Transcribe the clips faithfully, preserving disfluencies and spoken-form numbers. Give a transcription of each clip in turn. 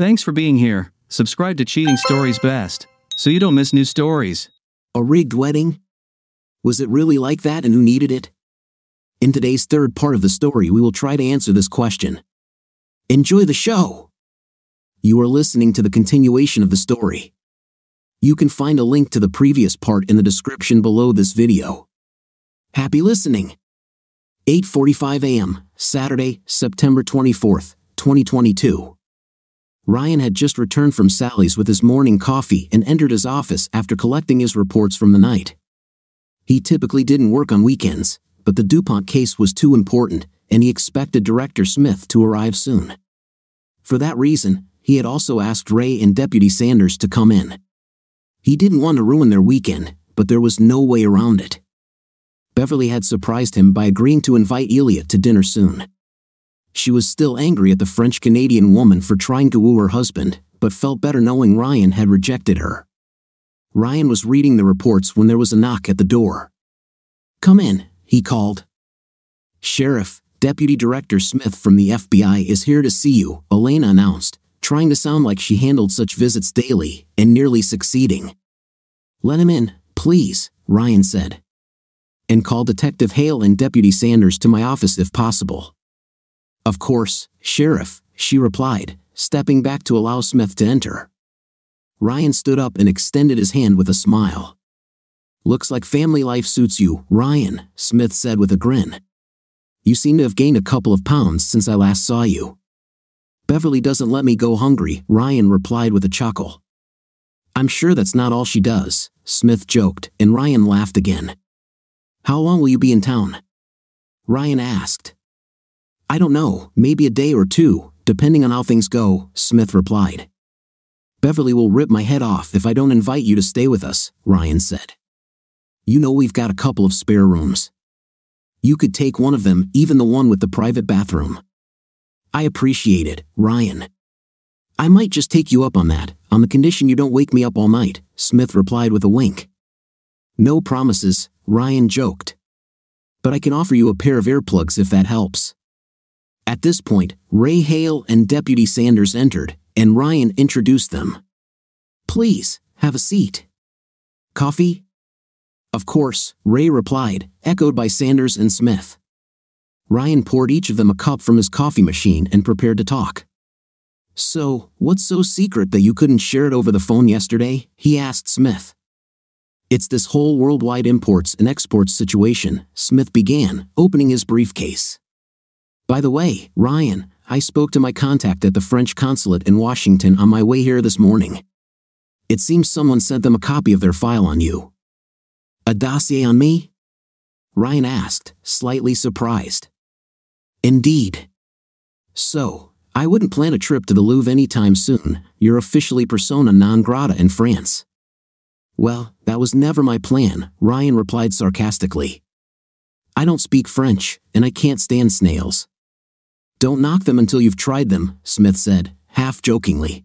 Thanks for being here. Subscribe to Cheating Stories Best, so you don't miss new stories. A rigged wedding? Was it really like that, and who needed it? In today's third part of the story, we will try to answer this question. Enjoy the show! You are listening to the continuation of the story. You can find a link to the previous part in the description below this video. Happy listening! eight forty-five a m, Saturday, September twenty-fourth, twenty twenty-two. Ryan had just returned from Sally's with his morning coffee and entered his office after collecting his reports from the night. He typically didn't work on weekends, but the DuPont case was too important, and he expected Director Smith to arrive soon. For that reason, he had also asked Ray and Deputy Sanders to come in. He didn't want to ruin their weekend, but there was no way around it. Beverly had surprised him by agreeing to invite Eliot to dinner soon. She was still angry at the French-Canadian woman for trying to woo her husband, but felt better knowing Ryan had rejected her. Ryan was reading the reports when there was a knock at the door. "Come in," he called. "Sheriff, Deputy Director Smith from the F B I is here to see you," Elaine announced, trying to sound like she handled such visits daily and nearly succeeding. "Let him in, please," Ryan said. "And call Detective Hale and Deputy Sanders to my office if possible." "Of course, Sheriff," she replied, stepping back to allow Smith to enter. Ryan stood up and extended his hand with a smile. "Looks like family life suits you, Ryan," Smith said with a grin. "You seem to have gained a couple of pounds since I last saw you." "Beverly doesn't let me go hungry," Ryan replied with a chuckle. "I'm sure that's not all she does," Smith joked, and Ryan laughed again. "How long will you be in town?" Ryan asked. "I don't know, maybe a day or two, depending on how things go," Smith replied. "Beverly will rip my head off if I don't invite you to stay with us," Ryan said. "You know we've got a couple of spare rooms. You could take one of them, even the one with the private bathroom." "I appreciate it, Ryan. I might just take you up on that, on the condition you don't wake me up all night," Smith replied with a wink. "No promises," Ryan joked. "But I can offer you a pair of earplugs if that helps." At this point, Ray Hale and Deputy Sanders entered, and Ryan introduced them. "Please, have a seat. Coffee?" "Of course," Ray replied, echoed by Sanders and Smith. Ryan poured each of them a cup from his coffee machine and prepared to talk. "So, what's so secret that you couldn't share it over the phone yesterday?" he asked Smith. "It's this whole worldwide imports and exports situation," Smith began, opening his briefcase. "By the way, Ryan, I spoke to my contact at the French consulate in Washington on my way here this morning. It seems someone sent them a copy of their file on you." "A dossier on me?" Ryan asked, slightly surprised. "Indeed. So, I wouldn't plan a trip to the Louvre anytime soon. You're officially persona non grata in France." "Well, that was never my plan," Ryan replied sarcastically. "I don't speak French, and I can't stand snails." "Don't knock them until you've tried them," Smith said, half-jokingly.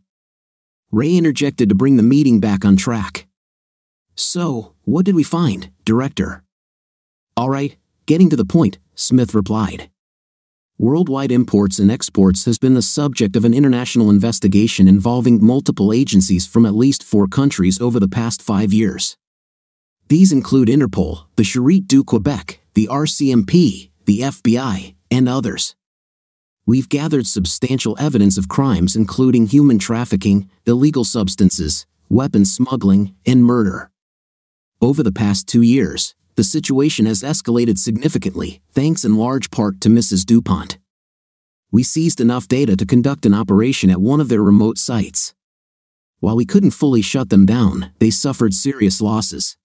Ray interjected to bring the meeting back on track. "So, what did we find, Director?" "All right, getting to the point," Smith replied. "Worldwide Imports and Exports has been the subject of an international investigation involving multiple agencies from at least four countries over the past five years. These include Interpol, the Sharit du Québec, the R C M P, the F B I, and others. We've gathered substantial evidence of crimes including human trafficking, illegal substances, weapons smuggling, and murder. Over the past two years, the situation has escalated significantly, thanks in large part to Missus DuPont. We seized enough data to conduct an operation at one of their remote sites. While we couldn't fully shut them down, they suffered serious losses.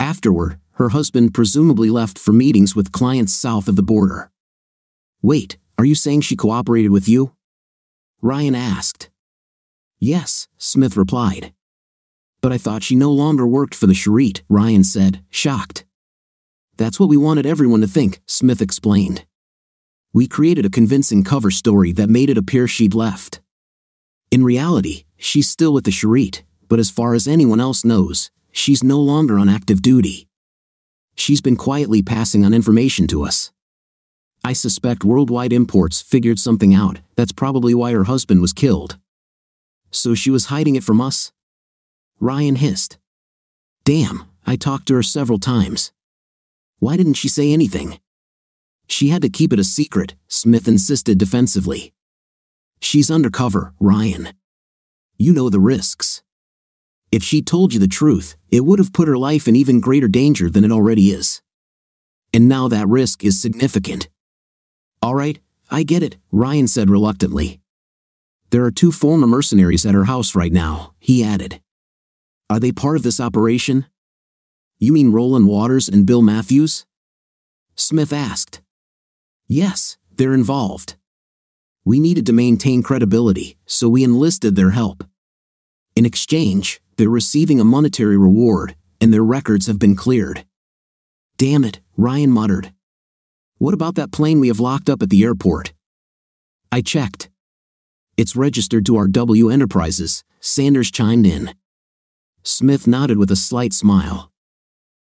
Afterward, her husband presumably left for meetings with clients south of the border." "Wait, are you saying she cooperated with you?" Ryan asked. "Yes," Smith replied. "But I thought she no longer worked for the Sharit," Ryan said, shocked. "That's what we wanted everyone to think," Smith explained. "We created a convincing cover story that made it appear she'd left. In reality, she's still with the Sharit, but as far as anyone else knows, she's no longer on active duty. She's been quietly passing on information to us. I suspect Worldwide Imports figured something out. That's probably why her husband was killed. So she was hiding it from us? Ryan hissed. Damn, I talked to her several times. Why didn't she say anything? She had to keep it a secret, Smith insisted defensively. She's undercover, Ryan. You know the risks. If she told you the truth, it would have put her life in even greater danger than it already is. And now that risk is significant. All right, I get it, Ryan said reluctantly. There are two former mercenaries at her house right now, he added. Are they part of this operation? You mean Roland Waters and Bill Matthews? Smith asked. Yes, they're involved. We needed to maintain credibility, so we enlisted their help. In exchange, they're receiving a monetary reward, and their records have been cleared. Damn it, Ryan muttered. What about that plane we have locked up at the airport? I checked. It's registered to R W Enterprises, Sanders chimed in. Smith nodded with a slight smile.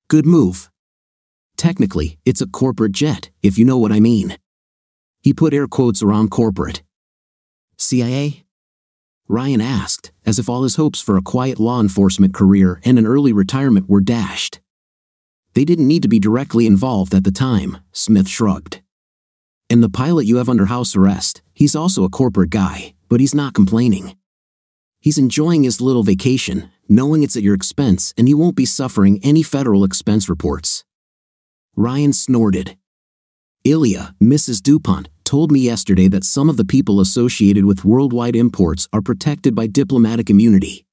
Good move. Technically, it's a corporate jet, if you know what I mean. He put air quotes around corporate. C I A? Ryan asked, as if all his hopes for a quiet law enforcement career and an early retirement were dashed. They didn't need to be directly involved at the time, Smith shrugged. And the pilot you have under house arrest, he's also a corporate guy, but he's not complaining. He's enjoying his little vacation, knowing it's at your expense and you won't be suffering any federal expense reports. Ryan snorted. Ilya, Missus DuPont, told me yesterday that some of the people associated with Worldwide Imports are protected by diplomatic immunity.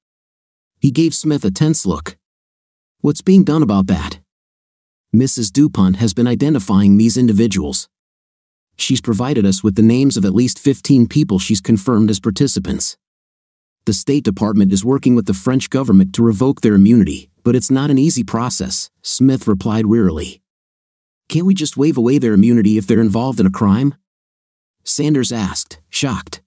He gave Smith a tense look. What's being done about that? Missus DuPont has been identifying these individuals. She's provided us with the names of at least fifteen people she's confirmed as participants. The State Department is working with the French government to revoke their immunity, but it's not an easy process, Smith replied wearily. Can't we just waive away their immunity if they're involved in a crime? Sanders asked, shocked.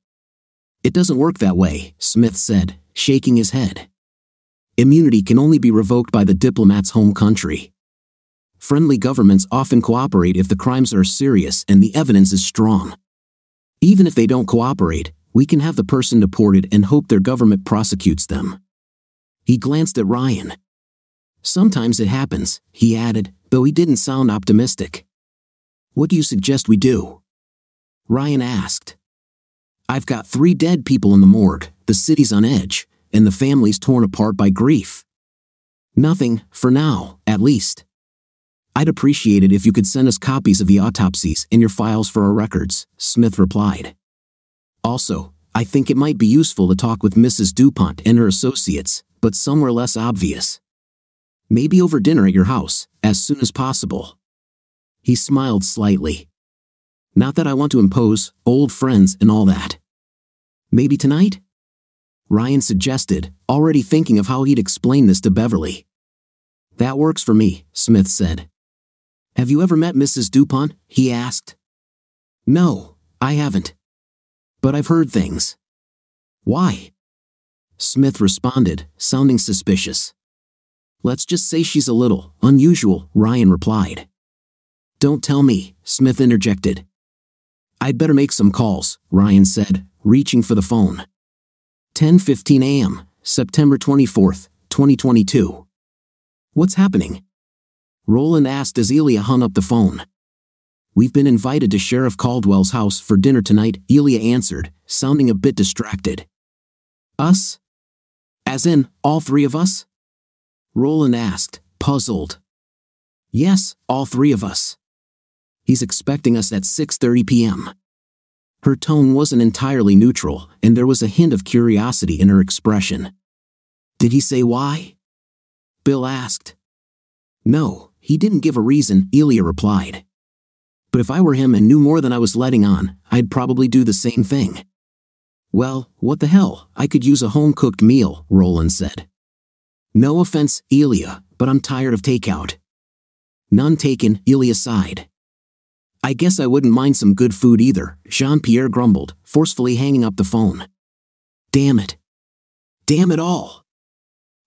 It doesn't work that way, Smith said, shaking his head. Immunity can only be revoked by the diplomat's home country. Friendly governments often cooperate if the crimes are serious and the evidence is strong. Even if they don't cooperate, we can have the person deported and hope their government prosecutes them. He glanced at Ryan. Sometimes it happens, he added, though he didn't sound optimistic. What do you suggest we do? Ryan asked. I've got three dead people in the morgue, the city's on edge, and the family's torn apart by grief. Nothing, for now, at least. I'd appreciate it if you could send us copies of the autopsies and your files for our records, Smith replied. Also, I think it might be useful to talk with Missus DuPont and her associates, but somewhere less obvious. Maybe over dinner at your house, as soon as possible. He smiled slightly. Not that I want to impose, old friends and all that. Maybe tonight? Ryan suggested, already thinking of how he'd explain this to Beverly. That works for me, Smith said. Have you ever met Missus DuPont? He asked. No, I haven't. But I've heard things. Why? Smith responded, sounding suspicious. Let's just say she's a little unusual, Ryan replied. Don't tell me, Smith interjected. I'd better make some calls, Ryan said, reaching for the phone. ten fifteen a m, September twenty-fourth, twenty twenty-two. What's happening? Roland asked as Ilya hung up the phone. We've been invited to Sheriff Caldwell's house for dinner tonight, Ilya answered, sounding a bit distracted. Us? As in, all three of us? Roland asked, puzzled. Yes, all three of us. He's expecting us at six thirty p m Her tone wasn't entirely neutral, and there was a hint of curiosity in her expression. Did he say why? Bill asked. No, he didn't give a reason, Ilya replied. But if I were him and knew more than I was letting on, I'd probably do the same thing. Well, what the hell, I could use a home-cooked meal, Roland said. No offense, Ilya, but I'm tired of takeout. None taken, Ilya sighed. I guess I wouldn't mind some good food either, Jean-Pierre grumbled, forcefully hanging up the phone. Damn it. Damn it all.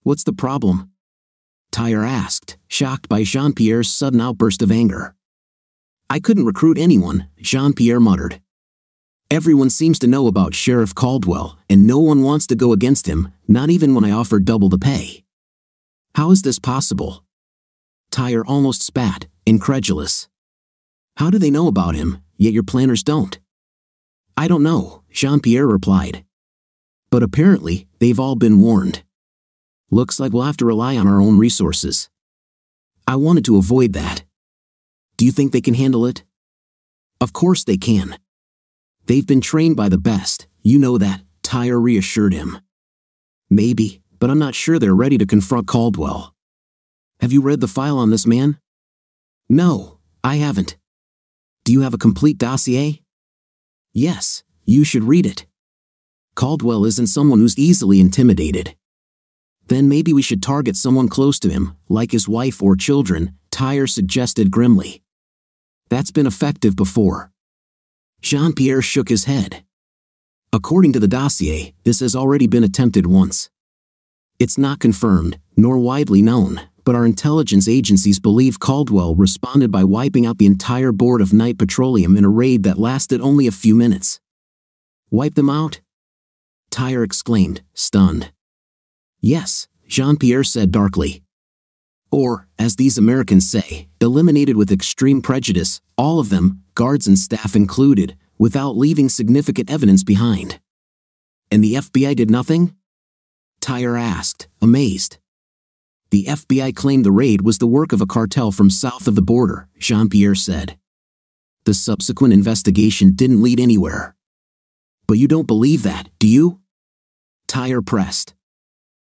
What's the problem? Tyre asked, shocked by Jean-Pierre's sudden outburst of anger. I couldn't recruit anyone, Jean-Pierre muttered. Everyone seems to know about Sheriff Caldwell, and no one wants to go against him, not even when I offer double the pay. How is this possible? Tyre almost spat, incredulous. How do they know about him, yet your planners don't? I don't know, Jean-Pierre replied. But apparently, they've all been warned. Looks like we'll have to rely on our own resources. I wanted to avoid that. Do you think they can handle it? Of course they can. They've been trained by the best, you know that, Tyre reassured him. Maybe, but I'm not sure they're ready to confront Caldwell. Have you read the file on this man? No, I haven't. Do you have a complete dossier? Yes, you should read it. Caldwell isn't someone who's easily intimidated. Then maybe we should target someone close to him, like his wife or children, Tyre suggested grimly. That's been effective before. Jean-Pierre shook his head. According to the dossier, this has already been attempted once. It's not confirmed, nor widely known, but our intelligence agencies believe Caldwell responded by wiping out the entire board of Knight Petroleum in a raid that lasted only a few minutes. Wipe them out? Tyre exclaimed, stunned. Yes, Jean-Pierre said darkly. Or, as these Americans say, eliminated with extreme prejudice, all of them, guards and staff included, without leaving significant evidence behind. And the F B I did nothing? Tyre asked, amazed. The F B I claimed the raid was the work of a cartel from south of the border, Jean-Pierre said. The subsequent investigation didn't lead anywhere. But you don't believe that, do you? Tyre pressed.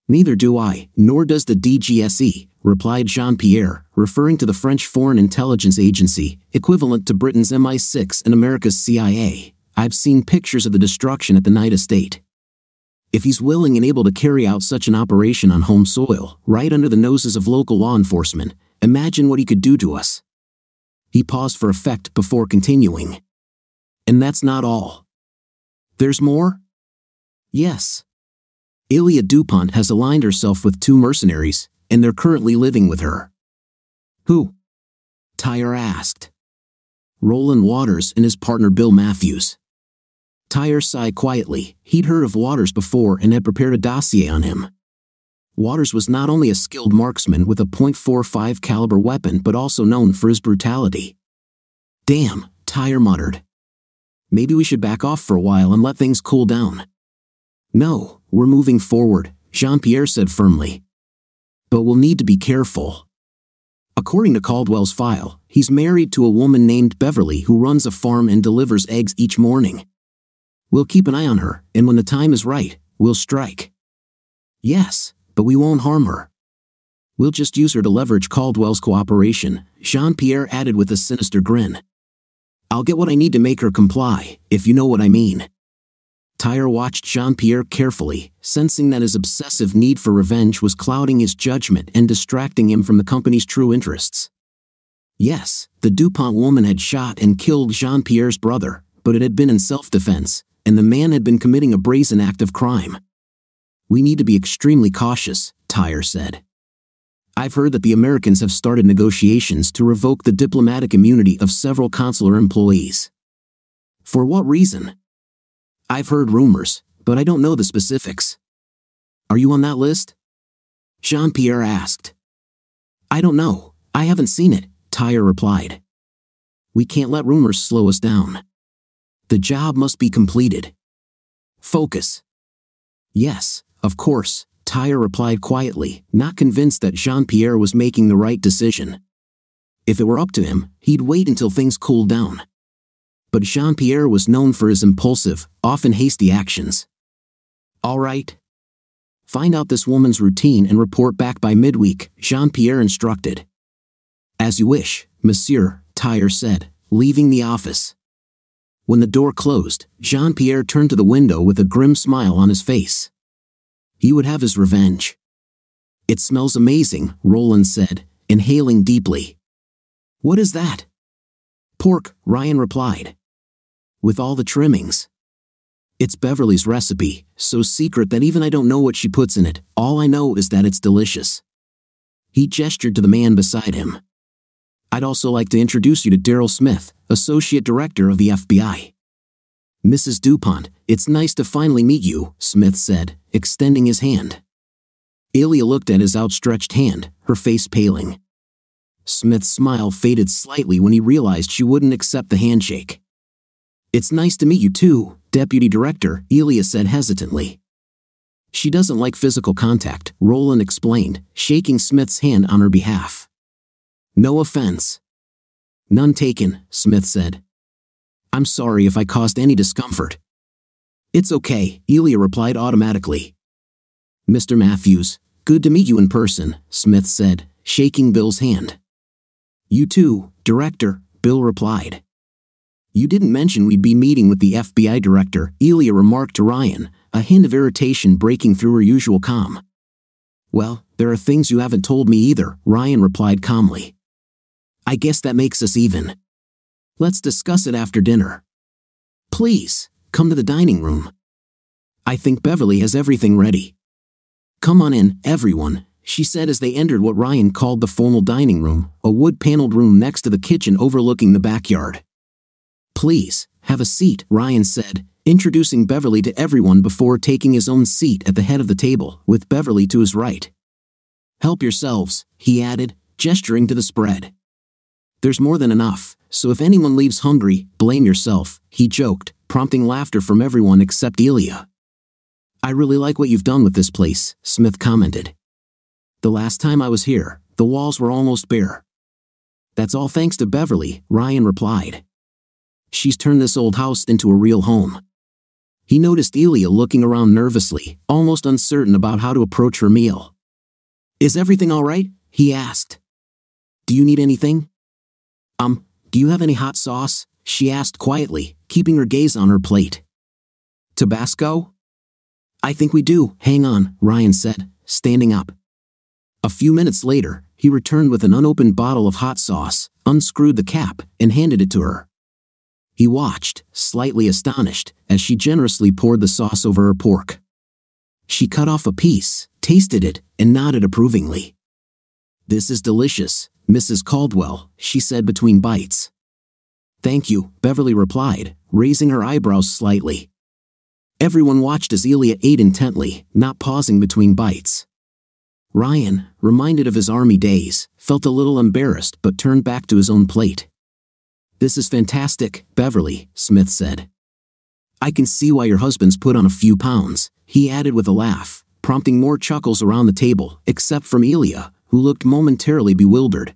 Neither do I, nor does the D G S E, replied Jean-Pierre, referring to the French Foreign Intelligence Agency, equivalent to Britain's M I six and America's C I A. I've seen pictures of the destruction at the Knight estate. If he's willing and able to carry out such an operation on home soil, right under the noses of local law enforcement, imagine what he could do to us. He paused for effect before continuing. And that's not all. There's more? Yes. Ilya DuPont has aligned herself with two mercenaries, and they're currently living with her. Who? Tyre asked. Roland Waters and his partner Bill Matthews. Tyre sighed quietly. He'd heard of Waters before and had prepared a dossier on him. Waters was not only a skilled marksman with a point four five caliber weapon but also known for his brutality. Damn, Tyre muttered. Maybe we should back off for a while and let things cool down. No. We're moving forward, Jean-Pierre said firmly. But we'll need to be careful. According to Caldwell's file, he's married to a woman named Beverly who runs a farm and delivers eggs each morning. We'll keep an eye on her, and when the time is right, we'll strike. Yes, but we won't harm her. We'll just use her to leverage Caldwell's cooperation, Jean-Pierre added with a sinister grin. I'll get what I need to make her comply, if you know what I mean. Tyre watched Jean-Pierre carefully, sensing that his obsessive need for revenge was clouding his judgment and distracting him from the company's true interests. Yes, the DuPont woman had shot and killed Jean-Pierre's brother, but it had been in self-defense, and the man had been committing a brazen act of crime. We need to be extremely cautious, Tyre said. I've heard that the Americans have started negotiations to revoke the diplomatic immunity of several consular employees. For what reason? I've heard rumors, but I don't know the specifics. Are you on that list? Jean-Pierre asked. I don't know. I haven't seen it, Tyre replied. We can't let rumors slow us down. The job must be completed. Focus. Yes, of course, Tyre replied quietly, not convinced that Jean-Pierre was making the right decision. If it were up to him, he'd wait until things cooled down. But Jean-Pierre was known for his impulsive, often hasty actions. All right. Find out this woman's routine and report back by midweek, Jean-Pierre instructed. As you wish, Monsieur, Tyre said, leaving the office. When the door closed, Jean-Pierre turned to the window with a grim smile on his face. He would have his revenge. It smells amazing, Roland said, inhaling deeply. What is that? Pork, Ryan replied. With all the trimmings. It's Beverly's recipe, so secret that even I don't know what she puts in it. All I know is that it's delicious. He gestured to the man beside him. I'd also like to introduce you to Daryl Smith, Associate Director of the F B I. Missus DuPont, it's nice to finally meet you, Smith said, extending his hand. Ilya looked at his outstretched hand, her face paling. Smith's smile faded slightly when he realized she wouldn't accept the handshake. It's nice to meet you too, Deputy Director, Ilya said hesitantly. She doesn't like physical contact, Roland explained, shaking Smith's hand on her behalf. No offense. None taken, Smith said. I'm sorry if I caused any discomfort. It's okay, Ilya replied automatically. Mister Matthews, good to meet you in person, Smith said, shaking Bill's hand. You too, Director, Bill replied. You didn't mention we'd be meeting with the F B I Director, Ilya remarked to Ryan, a hint of irritation breaking through her usual calm. Well, there are things you haven't told me either, Ryan replied calmly. I guess that makes us even. Let's discuss it after dinner. Please, come to the dining room. I think Beverly has everything ready. Come on in, everyone, she said as they entered what Ryan called the formal dining room, a wood-paneled room next to the kitchen overlooking the backyard. Please, have a seat, Ryan said, introducing Beverly to everyone before taking his own seat at the head of the table, with Beverly to his right. Help yourselves, he added, gesturing to the spread. There's more than enough, so if anyone leaves hungry, blame yourself, he joked, prompting laughter from everyone except Ilya. I really like what you've done with this place, Smith commented. The last time I was here, the walls were almost bare. That's all thanks to Beverly, Ryan replied. She's turned this old house into a real home. He noticed Ilya looking around nervously, almost uncertain about how to approach her meal. Is everything all right? He asked. Do you need anything? Um, do you have any hot sauce? She asked quietly, keeping her gaze on her plate. Tabasco? I think we do, hang on, Ryan said, standing up. A few minutes later, he returned with an unopened bottle of hot sauce, unscrewed the cap, and handed it to her. He watched, slightly astonished, as she generously poured the sauce over her pork. She cut off a piece, tasted it, and nodded approvingly. This is delicious, Missus Caldwell, she said between bites. Thank you, Beverly replied, raising her eyebrows slightly. Everyone watched as Ilya ate intently, not pausing between bites. Ryan, reminded of his army days, felt a little embarrassed but turned back to his own plate. This is fantastic, Beverly, Smith said. I can see why your husband's put on a few pounds, he added with a laugh, prompting more chuckles around the table, except from Ilya, who looked momentarily bewildered.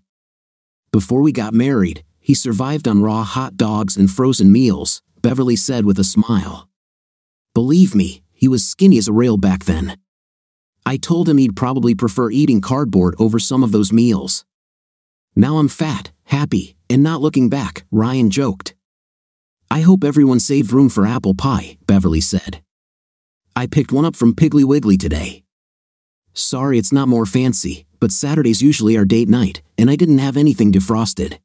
Before we got married, he survived on raw hot dogs and frozen meals, Beverly said with a smile. Believe me, he was skinny as a rail back then. I told him he'd probably prefer eating cardboard over some of those meals. Now I'm fat, happy, and not looking back, Ryan joked. I hope everyone saved room for apple pie, Beverly said. I picked one up from Piggly Wiggly today. Sorry it's not more fancy, but Saturday's usually our date night, and I didn't have anything defrosted.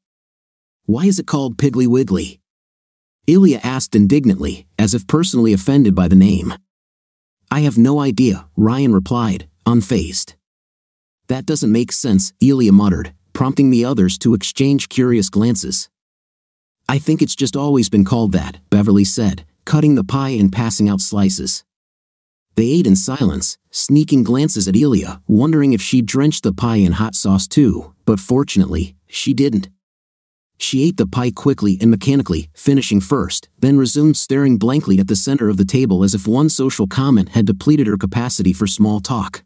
Why is it called Piggly Wiggly? Ilya asked indignantly, as if personally offended by the name. I have no idea, Ryan replied, unfazed. That doesn't make sense, Ilya muttered, prompting the others to exchange curious glances. I think it's just always been called that, Beverly said, cutting the pie and passing out slices. They ate in silence, sneaking glances at Ilya, wondering if she drenched the pie in hot sauce too, but fortunately, she didn't. She ate the pie quickly and mechanically, finishing first, then resumed staring blankly at the center of the table as if one social comment had depleted her capacity for small talk.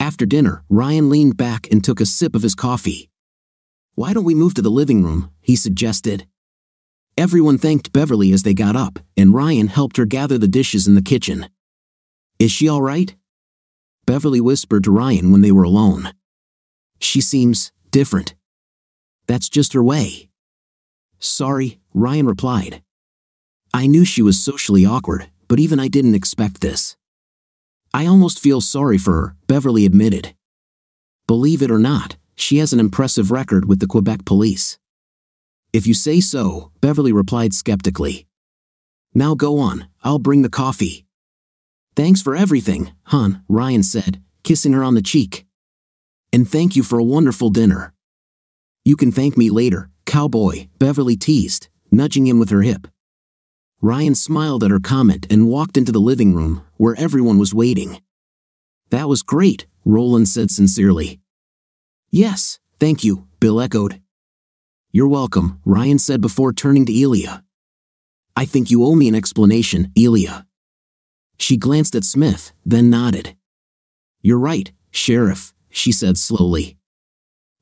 After dinner, Ryan leaned back and took a sip of his coffee. Why don't we move to the living room, he suggested. Everyone thanked Beverly as they got up, and Ryan helped her gather the dishes in the kitchen. Is she all right? Beverly whispered to Ryan when they were alone. She seems different. That's just her way. Sorry, Ryan replied. I knew she was socially awkward, but even I didn't expect this. I almost feel sorry for her, Beverly admitted. Believe it or not, she has an impressive record with the Quebec police. If you say so, Beverly replied skeptically. Now go on, I'll bring the coffee. Thanks for everything, hon, Ryan said, kissing her on the cheek. And thank you for a wonderful dinner. You can thank me later, cowboy, Beverly teased, nudging him with her hip. Ryan smiled at her comment and walked into the living room, where everyone was waiting. "That was great," Roland said sincerely. "Yes, thank you," Bill echoed. "You're welcome," Ryan said before turning to Ilya. "I think you owe me an explanation, Ilya." She glanced at Smith, then nodded. "You're right, Sheriff," she said slowly.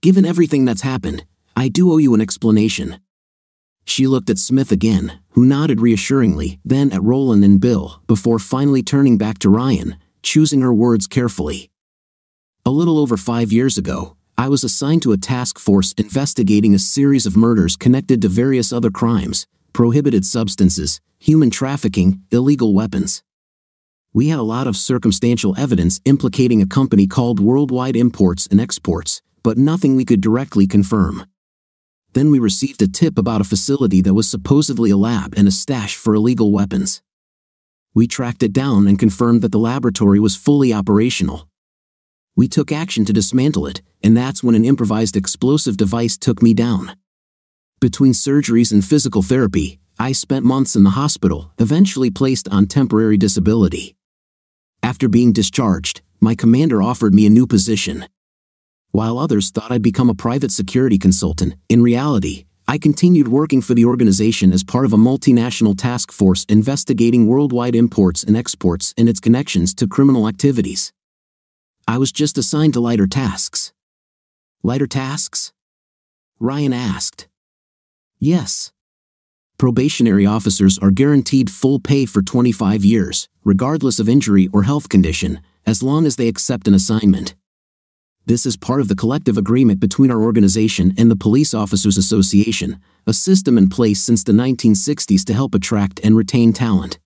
"Given everything that's happened, I do owe you an explanation." She looked at Smith again, who nodded reassuringly, then at Roland and Bill, before finally turning back to Ryan, choosing her words carefully. "A little over five years ago, I was assigned to a task force investigating a series of murders connected to various other crimes, prohibited substances, human trafficking, illegal weapons. We had a lot of circumstantial evidence implicating a company called Worldwide Imports and Exports, but nothing we could directly confirm. Then we received a tip about a facility that was supposedly a lab and a stash for illegal weapons. We tracked it down and confirmed that the laboratory was fully operational. We took action to dismantle it, and that's when an improvised explosive device took me down. Between surgeries and physical therapy, I spent months in the hospital, eventually placed on temporary disability. After being discharged, my commander offered me a new position. While others thought I'd become a private security consultant, in reality, I continued working for the organization as part of a multinational task force investigating worldwide imports and exports and its connections to criminal activities. I was just assigned to lighter tasks." "Lighter tasks?" Ryan asked. "Yes. Probationary officers are guaranteed full pay for twenty-five years, regardless of injury or health condition, as long as they accept an assignment. This is part of the collective agreement between our organization and the Police Officers Association, a system in place since the nineteen sixties to help attract and retain talent.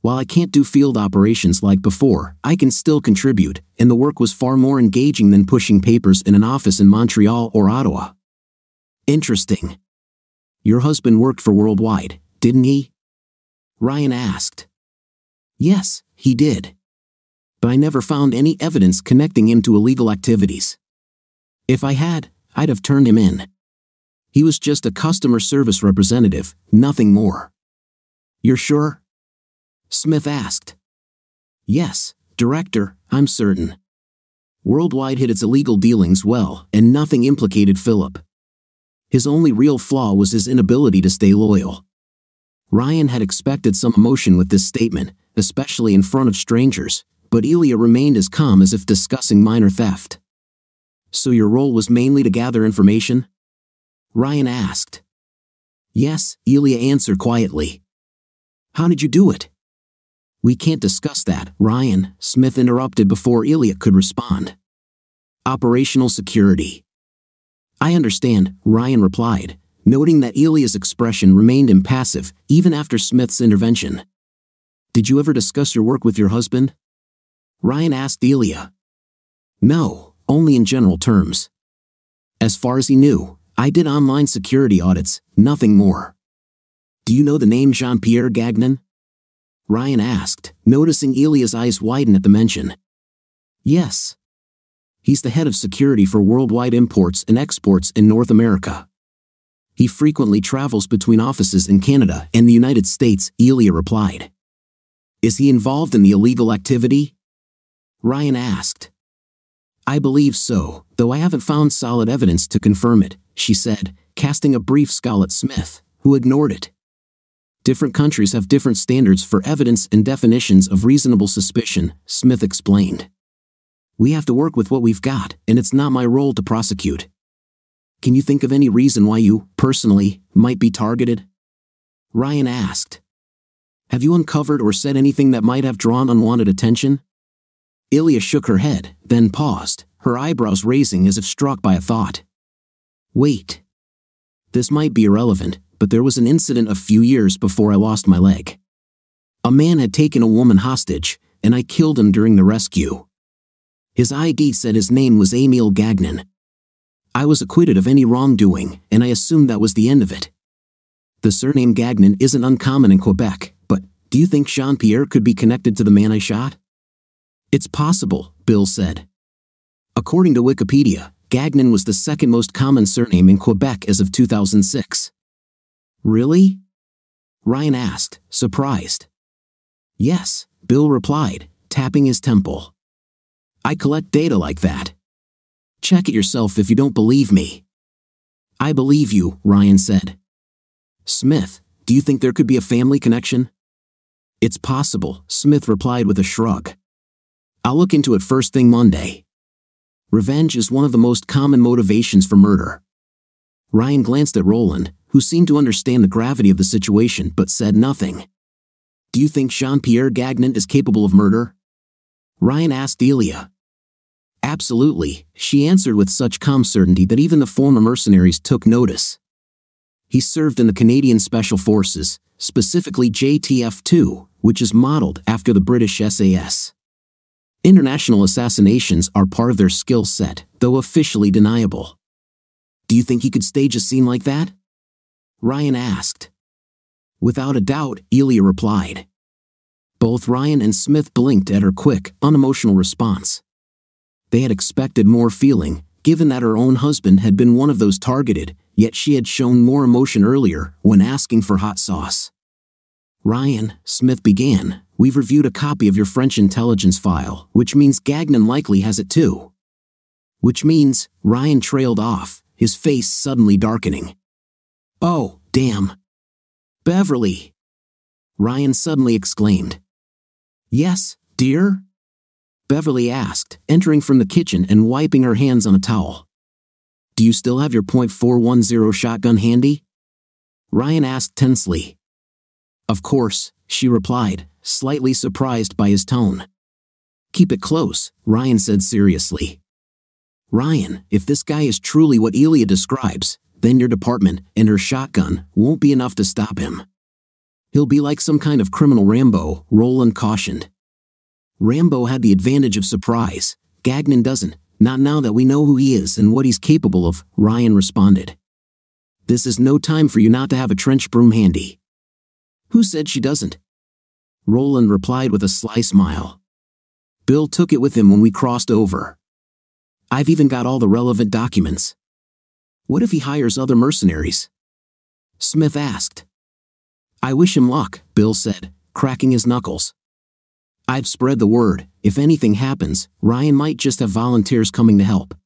While I can't do field operations like before, I can still contribute, and the work was far more engaging than pushing papers in an office in Montreal or Ottawa." "Interesting. Your husband worked for Worldwide, didn't he?" Ryan asked. "Yes, he did. But I never found any evidence connecting him to illegal activities. If I had, I'd have turned him in. He was just a customer service representative, nothing more." "You're sure?" Smith asked. "Yes, Director, I'm certain. Worldwide hid its illegal dealings well, and nothing implicated Philip. His only real flaw was his inability to stay loyal." Ryan had expected some emotion with this statement, especially in front of strangers, but Ilya remained as calm as if discussing minor theft. "So your role was mainly to gather information?" Ryan asked. "Yes," Ilya answered quietly. "How did you do it?" "We can't discuss that, Ryan," Smith interrupted before Ilya could respond. "Operational security." "I understand," Ryan replied, noting that Ilya's expression remained impassive, even after Smith's intervention. "Did you ever discuss your work with your husband?" Ryan asked Ilya. "No, only in general terms. As far as he knew, I did online security audits, nothing more." "Do you know the name Jean-Pierre Gagnon?" Ryan asked, noticing Ilya's eyes widen at the mention. "Yes. He's the head of security for Worldwide Imports and Exports in North America. He frequently travels between offices in Canada and the United States," Ilya replied. "Is he involved in the illegal activity?" Ryan asked. "I believe so, though I haven't found solid evidence to confirm it," she said, casting a brief scowl at Smith, who ignored it. "Different countries have different standards for evidence and definitions of reasonable suspicion," Smith explained. "We have to work with what we've got, and it's not my role to prosecute." "Can you think of any reason why you, personally, might be targeted?" Ryan asked. "Have you uncovered or said anything that might have drawn unwanted attention?" Ilya shook her head, then paused, her eyebrows raising as if struck by a thought. "Wait. This might be irrelevant, but there was an incident a few years before I lost my leg. A man had taken a woman hostage, and I killed him during the rescue. His I D said his name was Emil Gagnon. I was acquitted of any wrongdoing, and I assumed that was the end of it. The surname Gagnon isn't uncommon in Quebec, but do you think Jean-Pierre could be connected to the man I shot?" "It's possible," Bill said. "According to Wikipedia, Gagnon was the second most common surname in Quebec as of two thousand six. "Really? Ryan asked, surprised. Yes, Bill replied, tapping his temple. I collect data like that. Check it yourself if you don't believe me. I believe you, Ryan said. Smith, do you think there could be a family connection? It's possible, Smith replied with a shrug. I'll look into it first thing Monday. Revenge is one of the most common motivations for murder. Ryan glanced at Roland, who seemed to understand the gravity of the situation but said nothing. Do you think Jean-Pierre Gagnon is capable of murder? Ryan asked Ilya. Absolutely, she answered with such calm certainty that even the former mercenaries took notice. He served in the Canadian Special Forces, specifically J T F two, which is modeled after the British S A S. International assassinations are part of their skill set, though officially deniable. Do you think he could stage a scene like that? Ryan asked. Without a doubt, Ilya replied. Both Ryan and Smith blinked at her quick, unemotional response. They had expected more feeling, given that her own husband had been one of those targeted, yet she had shown more emotion earlier when asking for hot sauce. Ryan, Smith began, we've reviewed a copy of your French intelligence file, which means Gagnon likely has it too. Which means, Ryan trailed off, his face suddenly darkening. Oh, damn. Beverly! Ryan suddenly exclaimed. Yes, dear? Beverly asked, entering from the kitchen and wiping her hands on a towel. Do you still have your point four one zero shotgun handy? Ryan asked tensely. Of course, she replied, slightly surprised by his tone. Keep it close, Ryan said seriously. Ryan, if this guy is truly what Ilya describes, then your department and her shotgun won't be enough to stop him. He'll be like some kind of criminal Rambo, Roland cautioned. Rambo had the advantage of surprise. Gagnon doesn't, not now that we know who he is and what he's capable of, Ryan responded. This is no time for you not to have a trench broom handy. Who said she doesn't? Roland replied with a sly smile. Bill took it with him when we crossed over. I've even got all the relevant documents. What if he hires other mercenaries? Smith asked. I wish him luck, Bill said, cracking his knuckles. I've spread the word. If anything happens, Ryan might just have volunteers coming to help.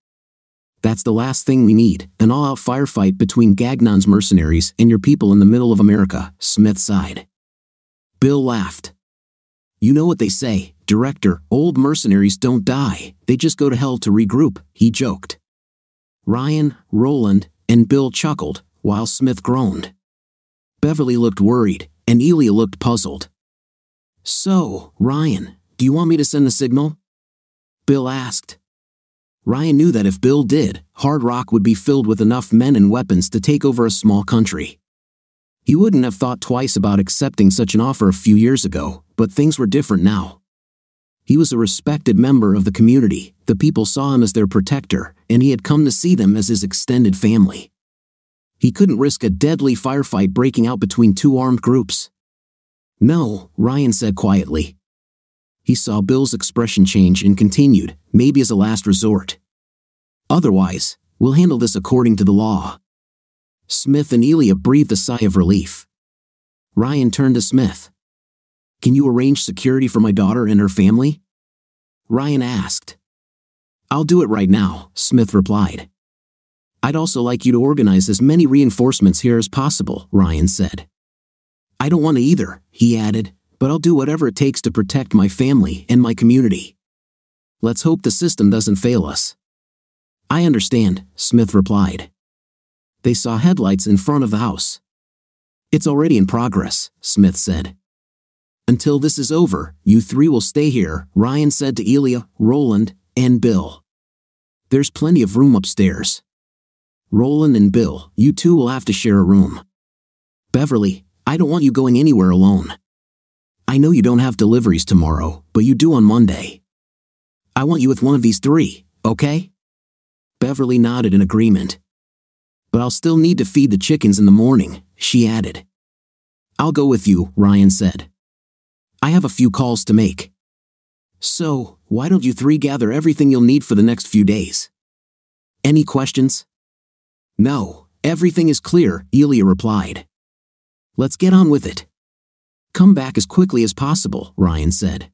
That's the last thing we need, an all-out firefight between Gagnon's mercenaries and your people in the middle of America, Smith sighed. Bill laughed. You know what they say, Director, old mercenaries don't die, they just go to hell to regroup, he joked. Ryan, Roland, and Bill chuckled, while Smith groaned. Beverly looked worried, and Ilya looked puzzled. So, Ryan, do you want me to send the signal? Bill asked. Ryan knew that if Bill did, Hard Rock would be filled with enough men and weapons to take over a small country. He wouldn't have thought twice about accepting such an offer a few years ago, but things were different now. He was a respected member of the community, the people saw him as their protector, and he had come to see them as his extended family. He couldn't risk a deadly firefight breaking out between two armed groups. No, Ryan said quietly. He saw Bill's expression change and continued, maybe as a last resort. Otherwise, we'll handle this according to the law. Smith and Ilya breathed a sigh of relief. Ryan turned to Smith. Can you arrange security for my daughter and her family? Ryan asked. I'll do it right now, Smith replied. I'd also like you to organize as many reinforcements here as possible, Ryan said. I don't want to either, he added, but I'll do whatever it takes to protect my family and my community. Let's hope the system doesn't fail us. I understand, Smith replied. They saw headlights in front of the house. It's already in progress, Smith said. Until this is over, you three will stay here, Ryan said to Ilya, Roland, and Bill. There's plenty of room upstairs. Roland and Bill, you two will have to share a room. Beverly, I don't want you going anywhere alone. I know you don't have deliveries tomorrow, but you do on Monday. I want you with one of these three, okay? Beverly nodded in agreement. But I'll still need to feed the chickens in the morning, she added. I'll go with you, Ryan said. I have a few calls to make. So, why don't you three gather everything you'll need for the next few days? Any questions? No, everything is clear, Ilya replied. Let's get on with it. Come back as quickly as possible, Ryan said.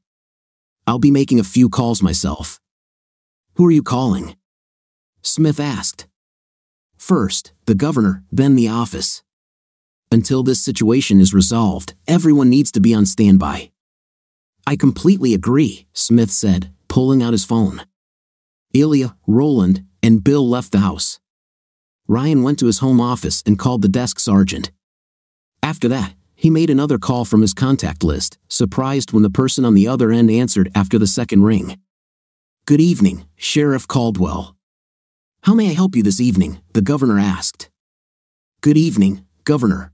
I'll be making a few calls myself. Who are you calling? Smith asked. First, the governor, then the office. Until this situation is resolved, everyone needs to be on standby. I completely agree, Smith said, pulling out his phone. Ilya, Roland, and Bill left the house. Ryan went to his home office and called the desk sergeant. After that, he made another call from his contact list, surprised when the person on the other end answered after the second ring. Good evening, Sheriff Caldwell. How may I help you this evening? The governor asked. Good evening, Governor.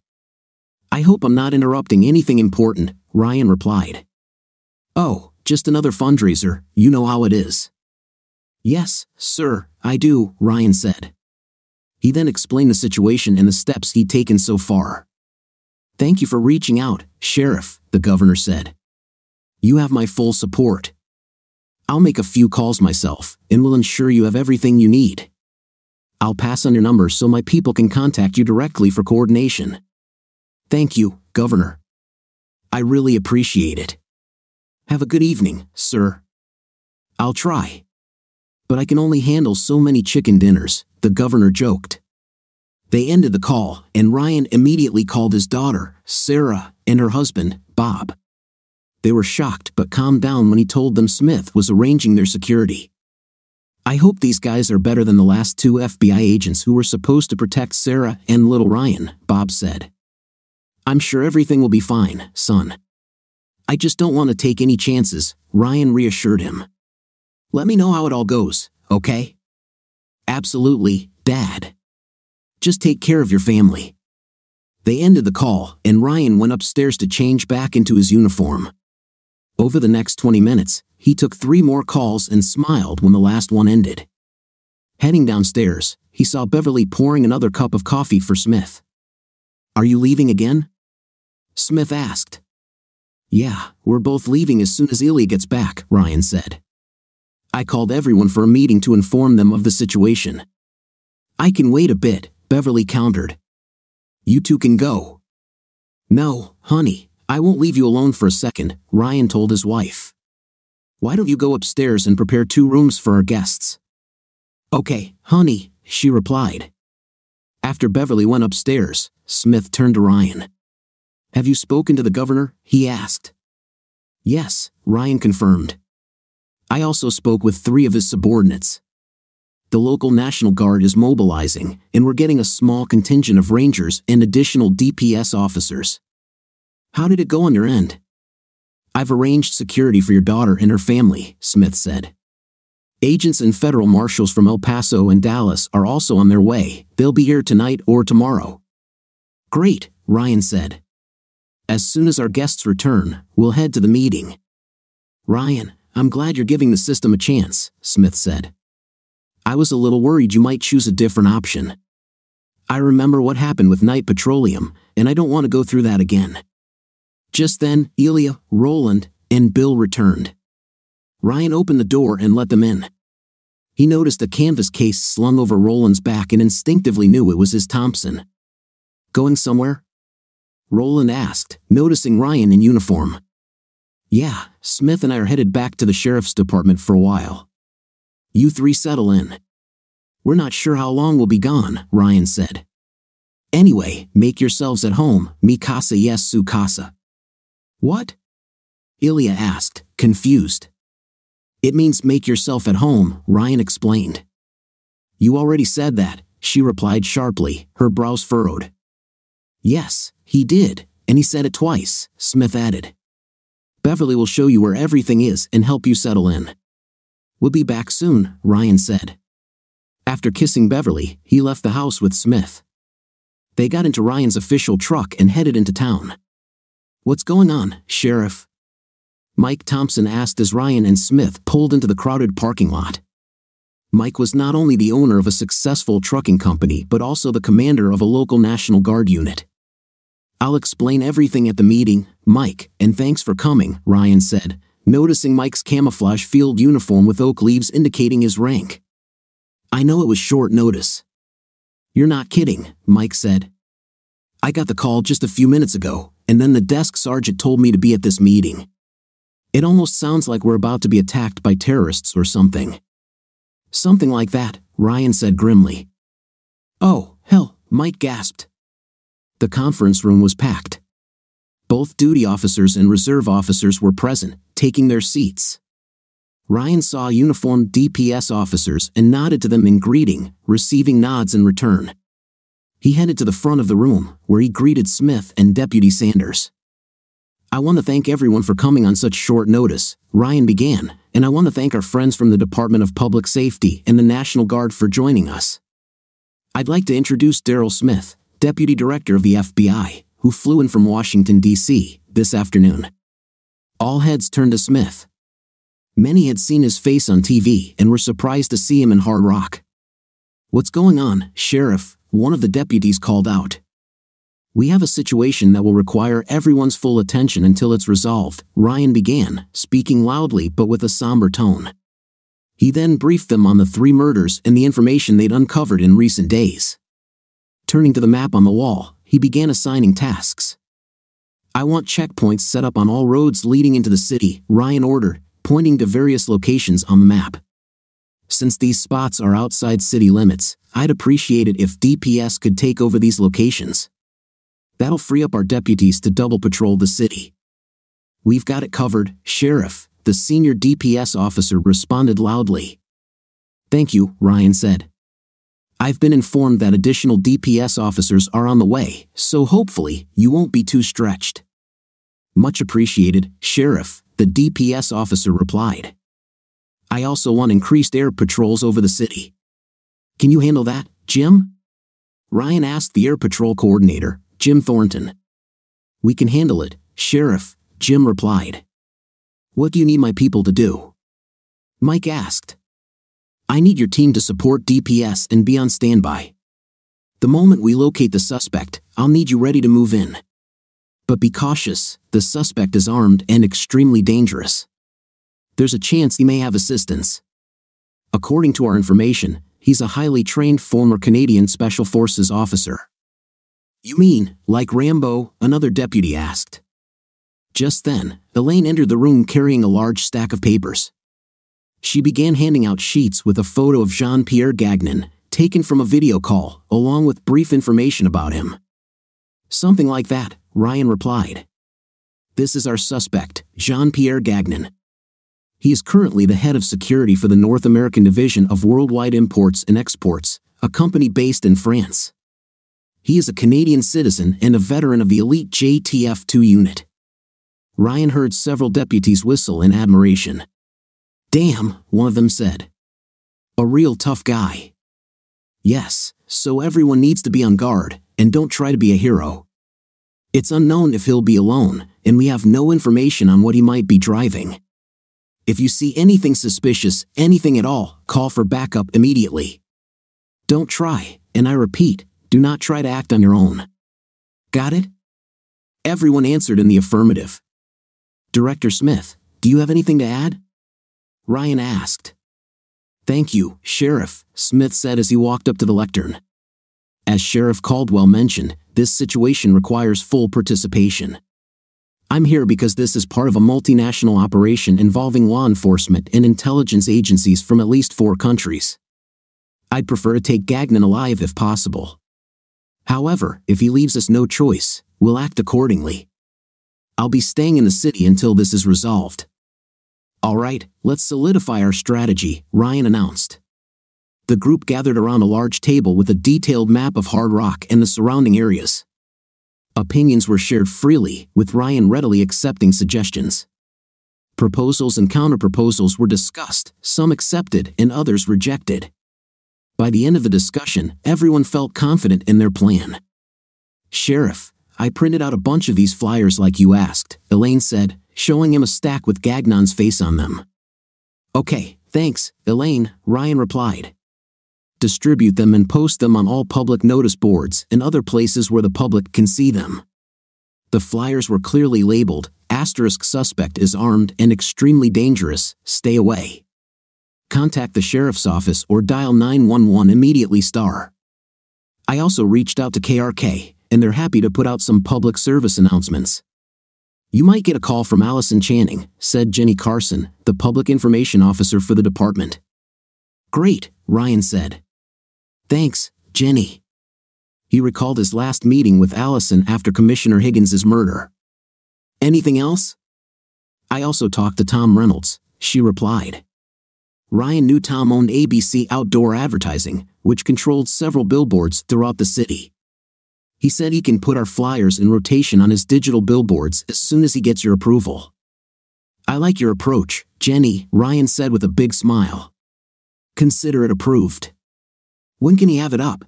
I hope I'm not interrupting anything important, Ryan replied. Oh, just another fundraiser, you know how it is. Yes, sir, I do, Ryan said. He then explained the situation and the steps he'd taken so far. Thank you for reaching out, Sheriff, the governor said. You have my full support. I'll make a few calls myself, and will ensure you have everything you need. I'll pass on your number so my people can contact you directly for coordination. Thank you, Governor. I really appreciate it. Have a good evening, sir. I'll try. But I can only handle so many chicken dinners, the governor joked. They ended the call, and Ryan immediately called his daughter, Sarah, and her husband, Bob. They were shocked but calmed down when he told them Smith was arranging their security. I hope these guys are better than the last two F B I agents who were supposed to protect Sarah and little Ryan, Bob said. I'm sure everything will be fine, son. I just don't want to take any chances, Ryan reassured him. Let me know how it all goes, okay? Absolutely, Dad. Just take care of your family. They ended the call, and Ryan went upstairs to change back into his uniform. Over the next twenty minutes, he took three more calls and smiled when the last one ended. Heading downstairs, he saw Beverly pouring another cup of coffee for Smith. Are you leaving again? Smith asked. Yeah, we're both leaving as soon as Ilya gets back, Ryan said. I called everyone for a meeting to inform them of the situation. I can wait a bit, Beverly countered. You two can go. No, honey, I won't leave you alone for a second, Ryan told his wife. Why don't you go upstairs and prepare two rooms for our guests? Okay, honey, she replied. After Beverly went upstairs, Smith turned to Ryan. Have you spoken to the governor? He asked. Yes, Ryan confirmed. I also spoke with three of his subordinates. The local National Guard is mobilizing, and we're getting a small contingent of Rangers and additional D P S officers. How did it go on your end? I've arranged security for your daughter and her family, Smith said. Agents and federal marshals from El Paso and Dallas are also on their way. They'll be here tonight or tomorrow. Great, Ryan said. As soon as our guests return, we'll head to the meeting. Ryan, I'm glad you're giving the system a chance, Smith said. I was a little worried you might choose a different option. I remember what happened with Knight Petroleum, and I don't want to go through that again. Just then, Ilya, Roland, and Bill returned. Ryan opened the door and let them in. He noticed a canvas case slung over Roland's back and instinctively knew it was his Thompson. Going somewhere? Roland asked, noticing Ryan in uniform. Yeah, Smith and I are headed back to the sheriff's department for a while. You three settle in. We're not sure how long we'll be gone, Ryan said. Anyway, make yourselves at home, mi casa yes su casa. What? Ilya asked, confused. It means make yourself at home, Ryan explained. You already said that, she replied sharply, her brows furrowed. Yes, he did, and he said it twice, Smith added. Beverly will show you where everything is and help you settle in. We'll be back soon, Ryan said. After kissing Beverly, he left the house with Smith. They got into Ryan's official truck and headed into town. What's going on, Sheriff? Mike Thompson asked as Ryan and Smith pulled into the crowded parking lot. Mike was not only the owner of a successful trucking company but also the commander of a local National Guard unit. I'll explain everything at the meeting, Mike, and thanks for coming, Ryan said, noticing Mike's camouflage field uniform with oak leaves indicating his rank. I know it was short notice. You're not kidding, Mike said. I got the call just a few minutes ago, and then the desk sergeant told me to be at this meeting. It almost sounds like we're about to be attacked by terrorists or something. Something like that, Ryan said grimly. Oh, hell, Mike gasped. The conference room was packed. Both duty officers and reserve officers were present, taking their seats. Ryan saw uniformed D P S officers and nodded to them in greeting, receiving nods in return. He headed to the front of the room, where he greeted Smith and Deputy Sanders. I want to thank everyone for coming on such short notice, Ryan began, and I want to thank our friends from the Department of Public Safety and the National Guard for joining us. I'd like to introduce Daryl Smith, Deputy Director of the F B I, who flew in from Washington, D C, this afternoon. All heads turned to Smith. Many had seen his face on T V and were surprised to see him in Hard Rock. What's going on, Sheriff? One of the deputies called out. We have a situation that will require everyone's full attention until it's resolved, Ryan began, speaking loudly but with a somber tone. He then briefed them on the three murders and the information they'd uncovered in recent days. Turning to the map on the wall, he began assigning tasks. I want checkpoints set up on all roads leading into the city, Ryan ordered, pointing to various locations on the map. Since these spots are outside city limits, I'd appreciate it if D P S could take over these locations. That'll free up our deputies to double patrol the city. We've got it covered, Sheriff, the senior D P S officer responded loudly. Thank you, Ryan said. I've been informed that additional D P S officers are on the way, so hopefully, you won't be too stretched. Much appreciated, Sheriff, the D P S officer replied. I also want increased air patrols over the city. Can you handle that, Jim? Ryan asked the air patrol coordinator, Jim Thornton. We can handle it, Sheriff, Jim replied. What do you need my people to do? Mike asked. I need your team to support D P S and be on standby. The moment we locate the suspect, I'll need you ready to move in. But be cautious, the suspect is armed and extremely dangerous. There's a chance he may have assistance. According to our information, he's a highly trained former Canadian Special Forces officer. You mean, like Rambo? Another deputy asked. Just then, Elaine entered the room carrying a large stack of papers. She began handing out sheets with a photo of Jean-Pierre Gagnon, taken from a video call, along with brief information about him. Something like that, Ryan replied. This is our suspect, Jean-Pierre Gagnon. He is currently the head of security for the North American Division of Worldwide Imports and Exports, a company based in France. He is a Canadian citizen and a veteran of the elite J T F two unit. Ryan heard several deputies whistle in admiration. Damn, one of them said. A real tough guy. Yes, so everyone needs to be on guard, and don't try to be a hero. It's unknown if he'll be alone, and we have no information on what he might be driving. If you see anything suspicious, anything at all, call for backup immediately. Don't try, and I repeat, do not try to act on your own. Got it? Everyone answered in the affirmative. Director Smith, do you have anything to add? Ryan asked. Thank you, Sheriff, Smith said as he walked up to the lectern. As Sheriff Caldwell mentioned, this situation requires full participation. I'm here because this is part of a multinational operation involving law enforcement and intelligence agencies from at least four countries. I'd prefer to take Gagnon alive if possible. However, if he leaves us no choice, we'll act accordingly. I'll be staying in the city until this is resolved. All right, let's solidify our strategy, Ryan announced. The group gathered around a large table with a detailed map of Hard Rock and the surrounding areas. Opinions were shared freely, with Ryan readily accepting suggestions. Proposals and counterproposals were discussed, some accepted and others rejected. By the end of the discussion, everyone felt confident in their plan. Sheriff, I printed out a bunch of these flyers like you asked, Elaine said, showing him a stack with Gagnon's face on them. Okay, thanks, Elaine, Ryan replied. Distribute them and post them on all public notice boards and other places where the public can see them. The flyers were clearly labeled, asterisk suspect is armed and extremely dangerous, stay away. Contact the sheriff's office or dial nine one one immediately star. I also reached out to K R K, and they're happy to put out some public service announcements. You might get a call from Allison Channing, said Jenny Carson, the public information officer for the department. Great, Ryan said. Thanks, Jenny. He recalled his last meeting with Allison after Commissioner Higgins's murder. Anything else? I also talked to Tom Reynolds, she replied. Ryan knew Tom owned A B C Outdoor Advertising, which controlled several billboards throughout the city. He said he can put our flyers in rotation on his digital billboards as soon as he gets your approval. I like your approach, Jenny, Ryan said with a big smile. Consider it approved. When can he have it up?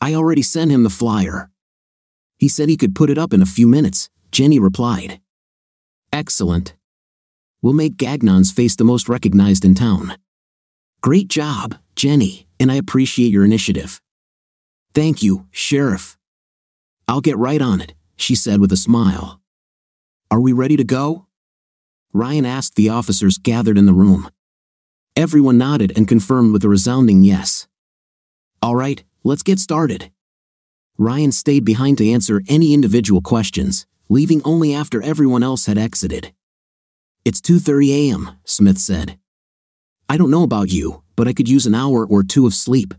I already sent him the flyer. He said he could put it up in a few minutes, Jenny replied. Excellent. We'll make Gagnon's face the most recognized in town. Great job, Jenny, and I appreciate your initiative. Thank you, Sheriff. I'll get right on it, she said with a smile. Are we ready to go? Ryan asked the officers gathered in the room. Everyone nodded and confirmed with a resounding yes. All right, let's get started. Ryan stayed behind to answer any individual questions, leaving only after everyone else had exited. It's two thirty a m, Smith said. I don't know about you, but I could use an hour or two of sleep.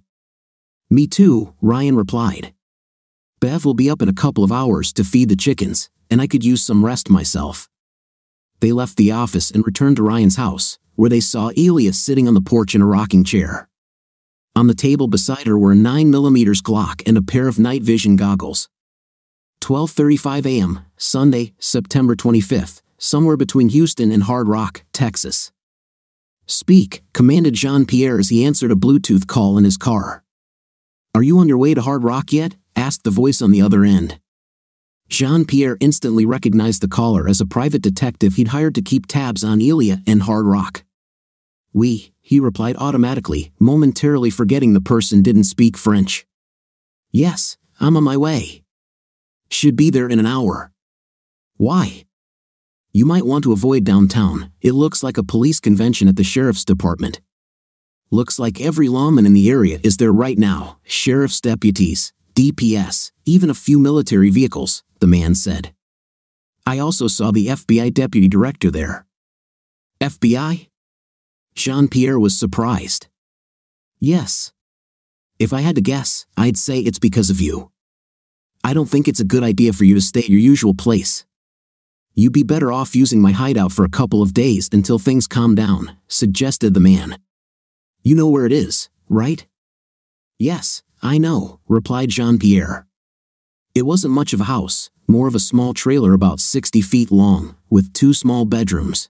Me too, Ryan replied. Bev will be up in a couple of hours to feed the chickens, and I could use some rest myself. They left the office and returned to Ryan's house, where they saw Eliot sitting on the porch in a rocking chair. On the table beside her were a nine millimeter Glock and a pair of night vision goggles. twelve thirty-five a m, Sunday, September twenty-fifth, somewhere between Houston and Hard Rock, Texas. Speak, commanded Jean-Pierre as he answered a Bluetooth call in his car. Are you on your way to Hard Rock yet? Asked the voice on the other end. Jean-Pierre instantly recognized the caller as a private detective he'd hired to keep tabs on Ilya and Hard Rock. Oui, he replied automatically, momentarily forgetting the person didn't speak French. Yes, I'm on my way. Should be there in an hour. Why? You might want to avoid downtown. It looks like a police convention at the sheriff's department. Looks like every lawman in the area is there right now, sheriff's deputies, D P S, even a few military vehicles, the man said. I also saw the F B I deputy director there. F B I? Jean-Pierre was surprised. Yes. If I had to guess, I'd say it's because of you. I don't think it's a good idea for you to stay at your usual place. You'd be better off using my hideout for a couple of days until things calm down, suggested the man. You know where it is, right? Yes, I know, replied Jean-Pierre. It wasn't much of a house, more of a small trailer about sixty feet long, with two small bedrooms.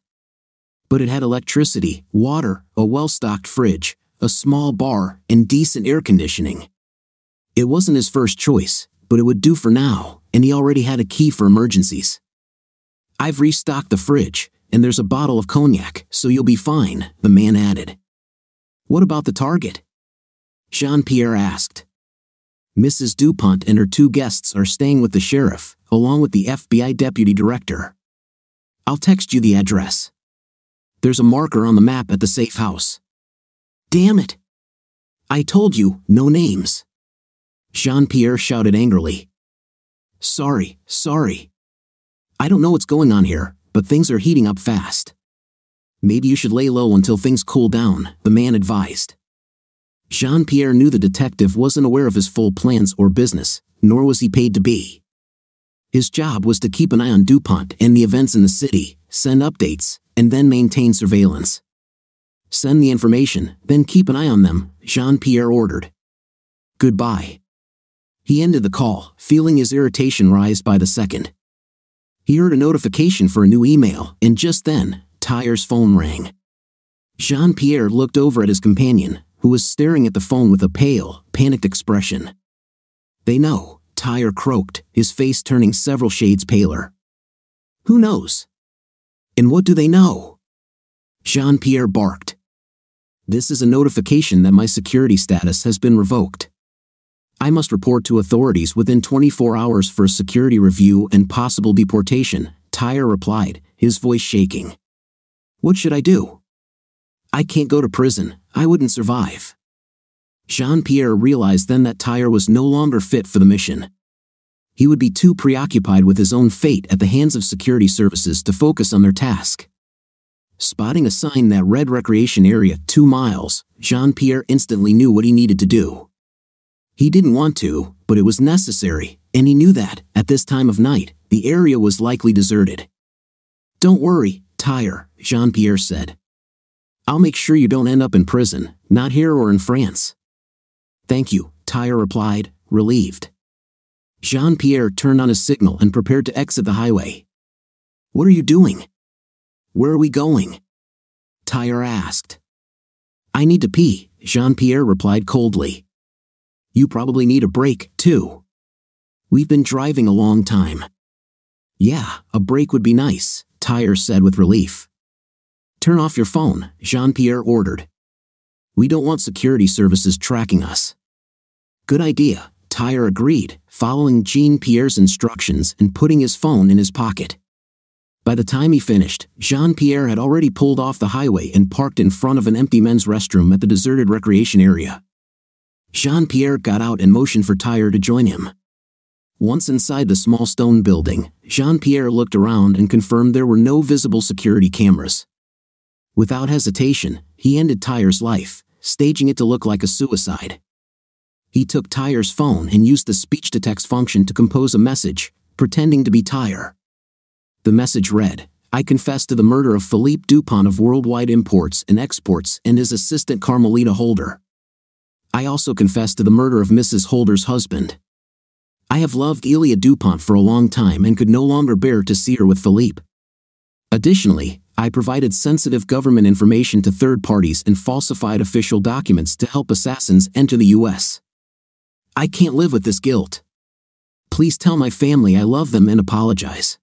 But it had electricity, water, a well-stocked fridge, a small bar, and decent air conditioning. It wasn't his first choice, but it would do for now, and he already had a key for emergencies. I've restocked the fridge, and there's a bottle of cognac, so you'll be fine, the man added. What about the target? Jean-Pierre asked. Missus DuPont and her two guests are staying with the sheriff, along with the F B I deputy director. I'll text you the address. There's a marker on the map at the safe house. Damn it! I told you, no names. Jean-Pierre shouted angrily. Sorry, sorry. I don't know what's going on here, but things are heating up fast. Maybe you should lay low until things cool down, the man advised. Jean-Pierre knew the detective wasn't aware of his full plans or business, nor was he paid to be. His job was to keep an eye on DuPont and the events in the city, send updates, and then maintain surveillance. Send the information, then keep an eye on them, Jean-Pierre ordered. Goodbye. He ended the call, feeling his irritation rise by the second. He heard a notification for a new email, and just then, Tyre's phone rang. Jean-Pierre looked over at his companion, who was staring at the phone with a pale, panicked expression. They know, Tyre croaked, his face turning several shades paler. Who knows? And what do they know? Jean-Pierre barked. This is a notification that my security status has been revoked. I must report to authorities within twenty-four hours for a security review and possible deportation, Tyre replied, his voice shaking. What should I do? I can't go to prison. I wouldn't survive. Jean-Pierre realized then that Tyre was no longer fit for the mission. he would be too preoccupied with his own fate at the hands of security services to focus on their task. Spotting a sign that read recreation area two miles, Jean-Pierre instantly knew what he needed to do. He didn't want to, but it was necessary, and he knew that, at this time of night, the area was likely deserted. "Don't worry, Tyre," Jean-Pierre said. "I'll make sure you don't end up in prison, not here or in France." "Thank you," Tyre replied, relieved. Jean-Pierre turned on his signal and prepared to exit the highway. "What are you doing?" "Where are we going?" Tyre asked. "I need to pee," Jean-Pierre replied coldly. "You probably need a break, too. We've been driving a long time." "Yeah, a break would be nice," Tyre said with relief. "Turn off your phone," Jean-Pierre ordered. "We don't want security services tracking us." "Good idea," Tyre agreed, following Jean-Pierre's instructions and putting his phone in his pocket. By the time he finished, Jean-Pierre had already pulled off the highway and parked in front of an empty men's restroom at the deserted recreation area. Jean-Pierre got out and motioned for Tyre to join him. Once inside the small stone building, Jean-Pierre looked around and confirmed there were no visible security cameras. Without hesitation, he ended Tyre's life, staging it to look like a suicide. He took Tyre's phone and used the speech-to-text function to compose a message, pretending to be Tyre. The message read, "I confess to the murder of Philip DuPont of Worldwide Imports and Exports and his assistant Carmelita Holder. I also confess to the murder of Missus Holder's husband. I have loved Ilya DuPont for a long time and could no longer bear to see her with Philip. Additionally, I provided sensitive government information to third parties and falsified official documents to help assassins enter the U S I can't live with this guilt. Please tell my family I love them and apologize."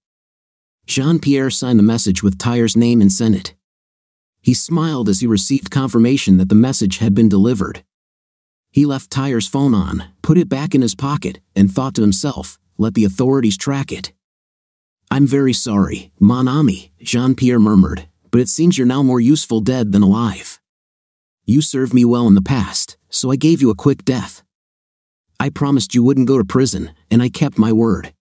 Jean-Pierre signed the message with Tyre's name and sent it. He smiled as he received confirmation that the message had been delivered. He left Tyre's phone on, put it back in his pocket, and thought to himself, "Let the authorities track it." "I'm very sorry, mon ami," Jean-Pierre murmured, "but it seems you're now more useful dead than alive. You served me well in the past, so I gave you a quick death. I promised you wouldn't go to prison, and I kept my word.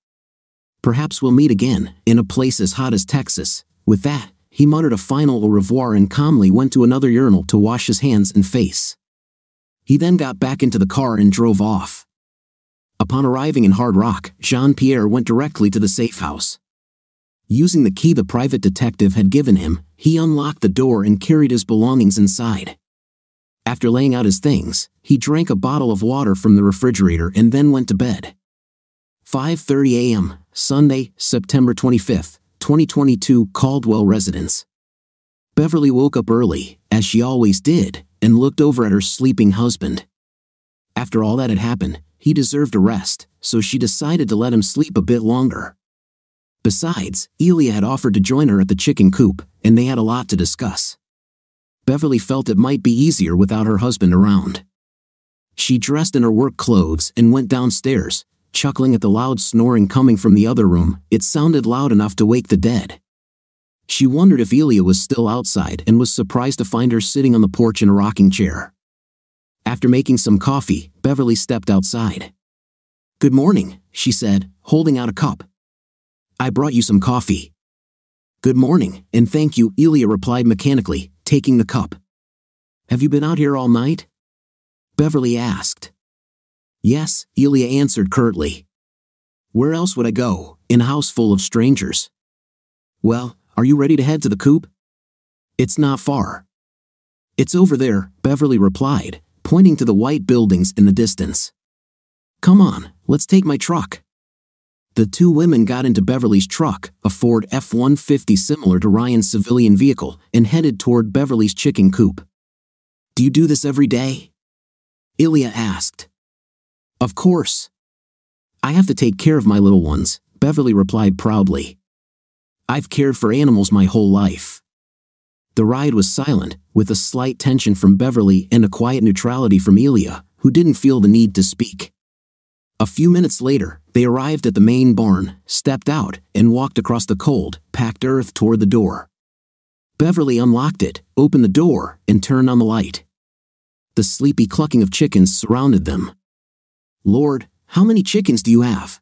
Perhaps we'll meet again, in a place as hot as Texas." With that, he muttered a final au revoir and calmly went to another urinal to wash his hands and face. He then got back into the car and drove off. Upon arriving in Hard Rock, Jean-Pierre went directly to the safe house. Using the key the private detective had given him, he unlocked the door and carried his belongings inside. After laying out his things, he drank a bottle of water from the refrigerator and then went to bed. five thirty a m, Sunday, September twenty-fifth, twenty twenty-two, Caldwell residence. Beverly woke up early, as she always did, and looked over at her sleeping husband. After all that had happened, he deserved a rest, so she decided to let him sleep a bit longer. Besides, Ilya had offered to join her at the chicken coop, and they had a lot to discuss. Beverly felt it might be easier without her husband around. She dressed in her work clothes and went downstairs, chuckling at the loud snoring coming from the other room. It sounded loud enough to wake the dead. She wondered if Ilya was still outside and was surprised to find her sitting on the porch in a rocking chair. After making some coffee, Beverly stepped outside. "Good morning," she said, holding out a cup. "I brought you some coffee." "Good morning, and thank you," Ilya replied mechanically, taking the cup. "Have you been out here all night?" Beverly asked. "Yes," Ilya answered curtly. "Where else would I go, in a house full of strangers?" "Well, are you ready to head to the coop?" "It's not far." "It's over there," Beverly replied, pointing to the white buildings in the distance. "Come on, let's take my truck." The two women got into Beverly's truck, a Ford F one fifty similar to Ryan's civilian vehicle, and headed toward Beverly's chicken coop. "Do you do this every day?" Ilya asked. "Of course. I have to take care of my little ones," Beverly replied proudly. "I've cared for animals my whole life." The ride was silent, with a slight tension from Beverly and a quiet neutrality from Ilya, who didn't feel the need to speak. A few minutes later, they arrived at the main barn, stepped out, and walked across the cold, packed earth toward the door. Beverly unlocked it, opened the door, and turned on the light. The sleepy clucking of chickens surrounded them. "Lord, how many chickens do you have?"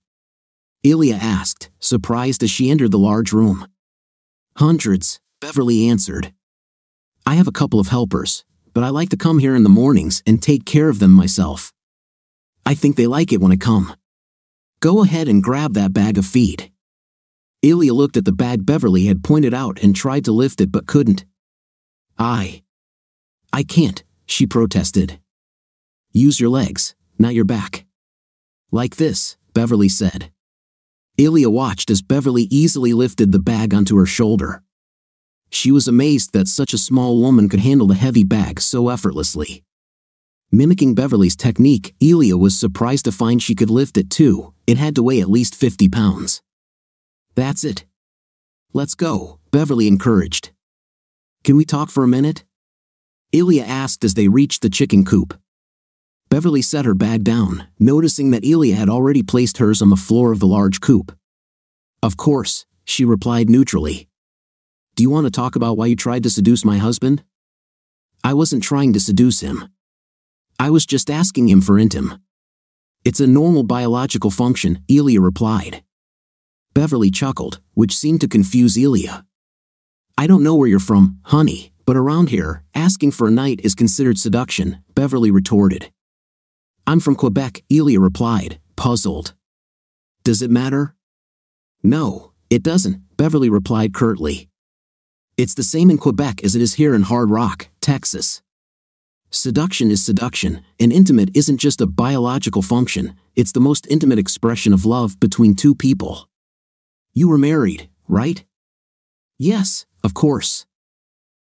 Ilya asked, surprised as she entered the large room. Hundreds, Beverly answered. I have a couple of helpers, but I like to come here in the mornings and take care of them myself. I think they like it when I come. Go ahead and grab that bag of feed. Ilya looked at the bag Beverly had pointed out and tried to lift it but couldn't. I. I can't, she protested. Use your legs, not your back. Like this, Beverly said. Ilya watched as Beverly easily lifted the bag onto her shoulder. She was amazed that such a small woman could handle the heavy bag so effortlessly. Mimicking Beverly's technique, Ilya was surprised to find she could lift it too. It had to weigh at least fifty pounds. That's it. Let's go, Beverly encouraged. Can we talk for a minute? Ilya asked as they reached the chicken coop. Beverly set her bag down, noticing that Ilya had already placed hers on the floor of the large coop. Of course, she replied neutrally. Do you want to talk about why you tried to seduce my husband? I wasn't trying to seduce him. I was just asking him for intim. It's a normal biological function, Ilya replied. Beverly chuckled, which seemed to confuse Ilya. I don't know where you're from, honey, but around here, asking for a night is considered seduction, Beverly retorted. I'm from Quebec, Ilya replied, puzzled. Does it matter? No, it doesn't, Beverly replied curtly. It's the same in Quebec as it is here in Hard Rock, Texas. Seduction is seduction, and intimate isn't just a biological function, it's the most intimate expression of love between two people. You were married, right? Yes, of course.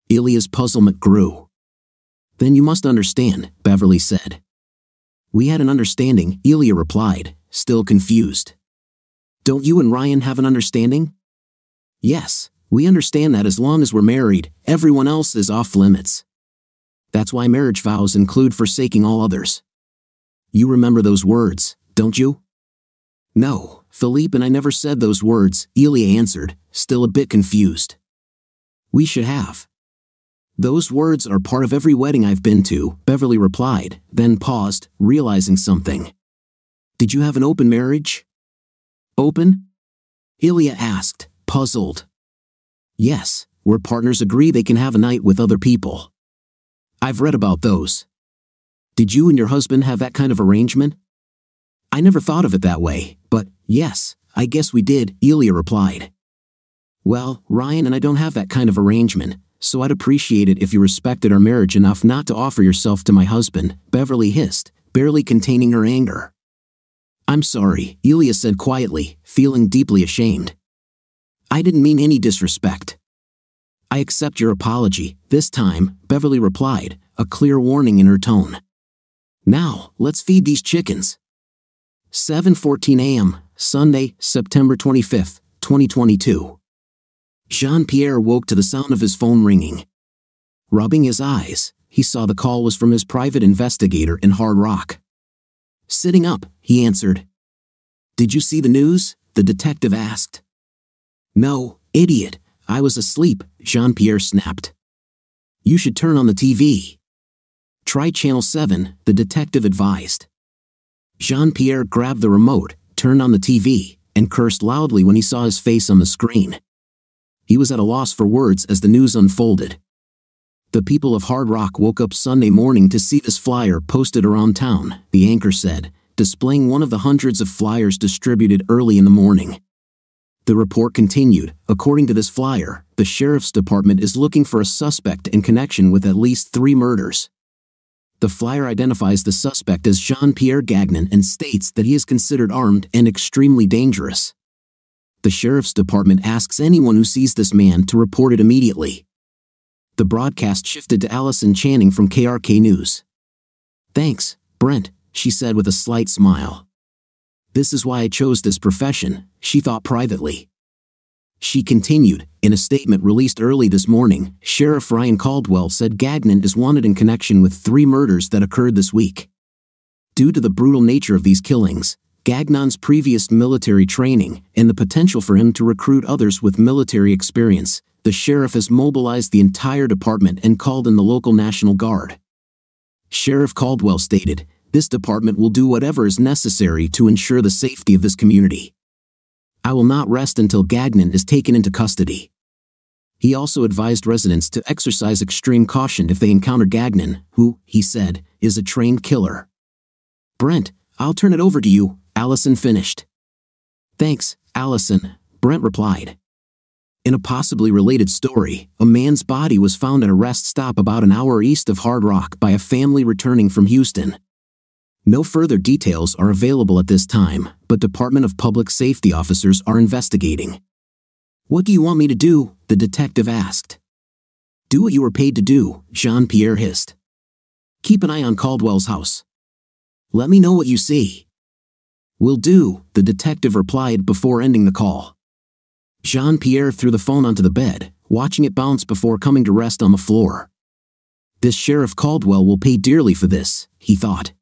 Ilya's puzzlement grew. Then you must understand, Beverly said. We had an understanding, Ilya replied, still confused. Don't you and Ryan have an understanding? Yes, we understand that as long as we're married, everyone else is off limits. That's why marriage vows include forsaking all others. You remember those words, don't you? No, Philippe and I never said those words, Ilya answered, still a bit confused. We should have. Those words are part of every wedding I've been to, Beverly replied, then paused, realizing something. Did you have an open marriage? Open? Ilya asked, puzzled. Yes, where partners agree they can have a night with other people. I've read about those. Did you and your husband have that kind of arrangement? I never thought of it that way, but, yes, I guess we did, Ilya replied. Well, Ryan and I don't have that kind of arrangement. So I'd appreciate it if you respected our marriage enough not to offer yourself to my husband, Beverly hissed, barely containing her anger. I'm sorry, Ilya said quietly, feeling deeply ashamed. I didn't mean any disrespect. I accept your apology, this time, Beverly replied, a clear warning in her tone. Now, let's feed these chickens. seven fourteen a m, Sunday, September twenty-fifth, twenty twenty-two. Jean-Pierre woke to the sound of his phone ringing. Rubbing his eyes, he saw the call was from his private investigator in Hard Rock. Sitting up, he answered. Did you see the news? The detective asked. No, idiot, I was asleep, Jean-Pierre snapped. You should turn on the T V. Try Channel seven, the detective advised. Jean-Pierre grabbed the remote, turned on the T V, and cursed loudly when he saw his face on the screen. He was at a loss for words as the news unfolded. The people of Hard Rock woke up Sunday morning to see this flyer posted around town, the anchor said, displaying one of the hundreds of flyers distributed early in the morning. The report continued, according to this flyer, the sheriff's department is looking for a suspect in connection with at least three murders. The flyer identifies the suspect as Jean-Pierre Gagnon and states that he is considered armed and extremely dangerous. The sheriff's department asks anyone who sees this man to report it immediately. The broadcast shifted to Allison Channing from K R K News. Thanks, Brent, she said with a slight smile. This is why I chose this profession, she thought privately. She continued, in a statement released early this morning, Sheriff Ryan Caldwell said Gagnon is wanted in connection with three murders that occurred this week. Due to the brutal nature of these killings, Gagnon's previous military training, and the potential for him to recruit others with military experience, the sheriff has mobilized the entire department and called in the local National Guard. Sheriff Caldwell stated, "This department will do whatever is necessary to ensure the safety of this community. I will not rest until Gagnon is taken into custody. He also advised residents to exercise extreme caution if they encounter Gagnon, who, he said, is a trained killer. Brent, I'll turn it over to you, Allison finished. Thanks, Allison, Brent replied. In a possibly related story, a man's body was found at a rest stop about an hour east of Hard Rock by a family returning from Houston. No further details are available at this time, but Department of Public Safety officers are investigating. What do you want me to do? The detective asked. Do what you were paid to do, Jean-Pierre hissed. Keep an eye on Caldwell's house. Let me know what you see. Will do, the detective replied before ending the call. Jean-Pierre threw the phone onto the bed, watching it bounce before coming to rest on the floor. This Sheriff Caldwell will pay dearly for this, he thought.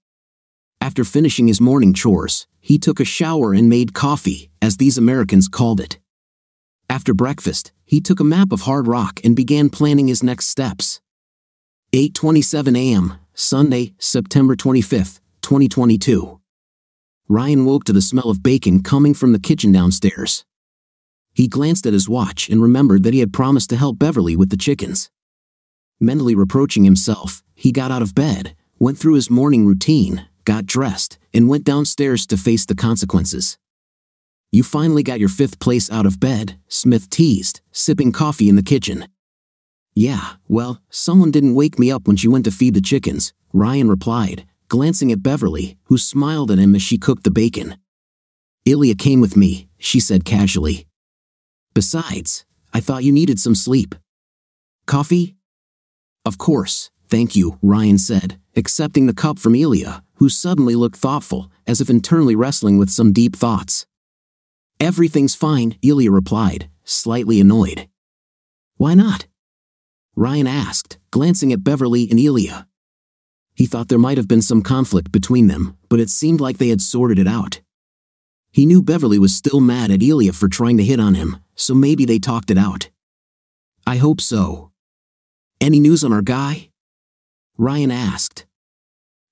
After finishing his morning chores, he took a shower and made coffee, as these Americans called it. After breakfast, he took a map of Hard Rock and began planning his next steps. eight twenty-seven a m, Sunday, September twenty-fifth, twenty twenty-two. Ryan woke to the smell of bacon coming from the kitchen downstairs. He glanced at his watch and remembered that he had promised to help Beverly with the chickens. Mentally reproaching himself, he got out of bed, went through his morning routine, got dressed, and went downstairs to face the consequences. You finally got your fifth place out of bed, Smith teased, sipping coffee in the kitchen. Yeah, well, someone didn't wake me up when she went to feed the chickens, Ryan replied, glancing at Beverly, who smiled at him as she cooked the bacon. Ilya came with me, she said casually. Besides, I thought you needed some sleep. Coffee? Of course, thank you, Ryan said, accepting the cup from Ilya, who suddenly looked thoughtful, as if internally wrestling with some deep thoughts. Everything's fine, Ilya replied, slightly annoyed. Why not? Ryan asked, glancing at Beverly and Ilya. He thought there might have been some conflict between them, but it seemed like they had sorted it out. He knew Beverly was still mad at Ilya for trying to hit on him, so maybe they talked it out. I hope so. Any news on our guy? Ryan asked.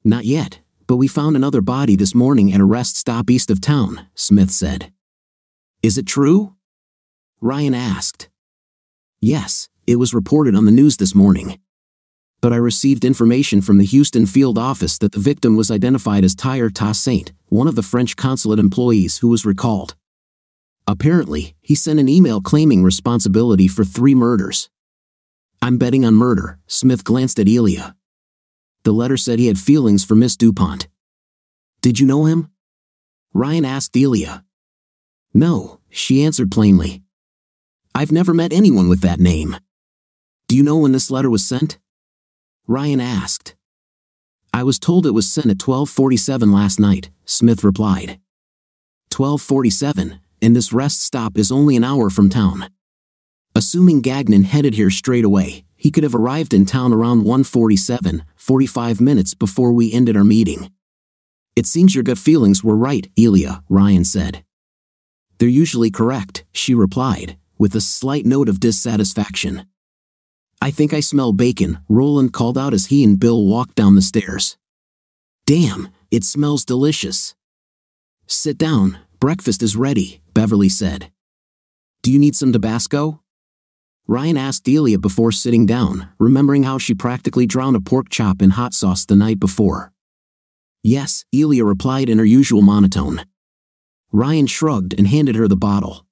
Not yet, but we found another body this morning at a rest stop east of town, Smith said. Is it true? Ryan asked. Yes, it was reported on the news this morning. But I received information from the Houston field office that the victim was identified as Tyre Saint, one of the French consulate employees who was recalled. Apparently, he sent an email claiming responsibility for three murders. I'm betting on murder, Smith glanced at Ilya. The letter said he had feelings for Miss DuPont. Did you know him? Ryan asked Ilya. No, she answered plainly. I've never met anyone with that name. Do you know when this letter was sent? Ryan asked. I was told it was sent at twelve forty-seven last night, Smith replied. twelve forty-seven, and this rest stop is only an hour from town. Assuming Gagnon headed here straight away, he could have arrived in town around one forty-seven, forty-five minutes before we ended our meeting. It seems your gut feelings were right, Ilya, Ryan said. They're usually correct, she replied, with a slight note of dissatisfaction. I think I smell bacon, Roland called out as he and Bill walked down the stairs. Damn, it smells delicious. Sit down, breakfast is ready, Beverly said. Do you need some Tabasco? Ryan asked Ilya before sitting down, remembering how she practically drowned a pork chop in hot sauce the night before. Yes, Ilya replied in her usual monotone. Ryan shrugged and handed her the bottle.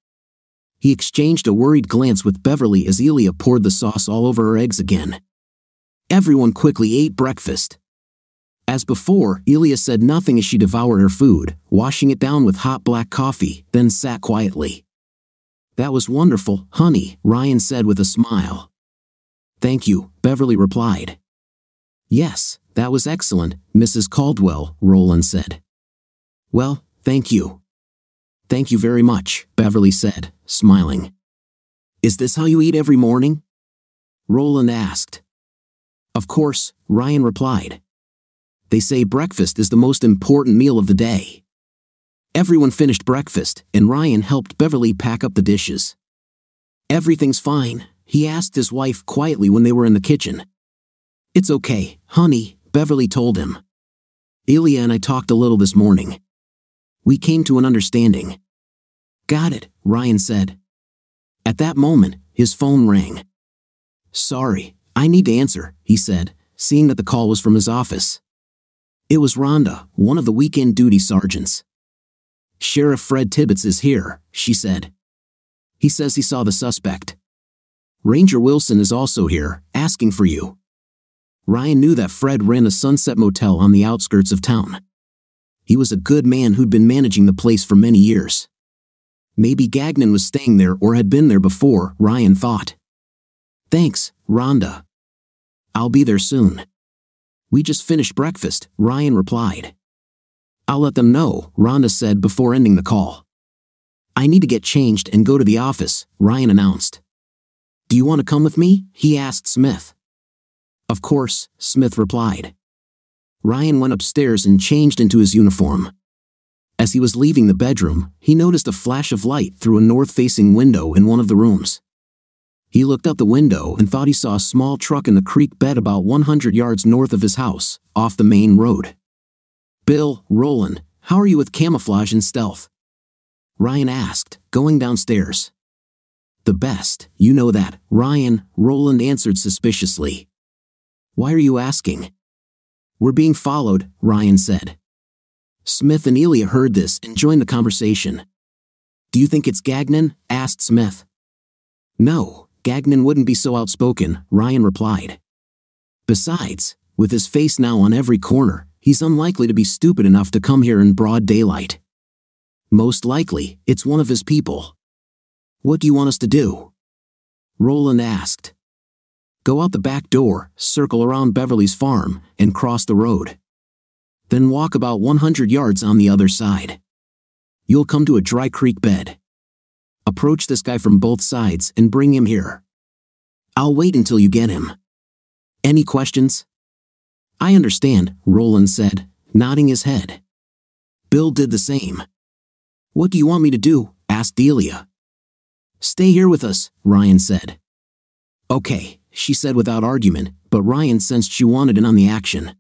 He exchanged a worried glance with Beverly as Ilya poured the sauce all over her eggs again. Everyone quickly ate breakfast. As before, Ilya said nothing as she devoured her food, washing it down with hot black coffee, then sat quietly. That was wonderful, honey, Ryan said with a smile. Thank you, Beverly replied. Yes, that was excellent, Missus Caldwell, Roland said. Well, thank you. Thank you very much, Beverly said, smiling. Is this how you eat every morning? Roland asked. Of course, Ryan replied. They say breakfast is the most important meal of the day. Everyone finished breakfast, and Ryan helped Beverly pack up the dishes. Everything's fine, he asked his wife quietly when they were in the kitchen. It's okay, honey, Beverly told him. Ilya and I talked a little this morning. We came to an understanding. Got it, Ryan said. At that moment, his phone rang. Sorry, I need to answer, he said, seeing that the call was from his office. It was Rhonda, one of the weekend duty sergeants. Sheriff Fred Tibbetts is here, she said. He says he saw the suspect. Ranger Wilson is also here, asking for you. Ryan knew that Fred ran a Sunset Motel on the outskirts of town. He was a good man who'd been managing the place for many years. Maybe Gagnon was staying there or had been there before, Ryan thought. Thanks, Rhonda. I'll be there soon. We just finished breakfast, Ryan replied. I'll let them know, Rhonda said before ending the call. I need to get changed and go to the office, Ryan announced. Do you want to come with me? He asked Smith. Of course, Smith replied. Ryan went upstairs and changed into his uniform. As he was leaving the bedroom, he noticed a flash of light through a north-facing window in one of the rooms. He looked out the window and thought he saw a small truck in the creek bed about one hundred yards north of his house, off the main road. Bill, Roland, how are you with camouflage and stealth? Ryan asked, going downstairs. The best, you know that, Ryan, Roland answered suspiciously. Why are you asking? We're being followed, Ryan said. Smith and Ilya heard this and joined the conversation. Do you think it's Gagnon? Asked Smith. No, Gagnon wouldn't be so outspoken, Ryan replied. Besides, with his face now on every corner, he's unlikely to be stupid enough to come here in broad daylight. Most likely, it's one of his people. What do you want us to do? Roland asked. Go out the back door, circle around Beverly's farm, and cross the road. Then walk about one hundred yards on the other side. You'll come to a dry creek bed. Approach this guy from both sides and bring him here. I'll wait until you get him. Any questions? I understand, Roland said, nodding his head. Bill did the same. What do you want me to do? Asked Delia. Stay here with us, Ryan said. Okay, she said without argument, but Ryan sensed she wanted in on the action.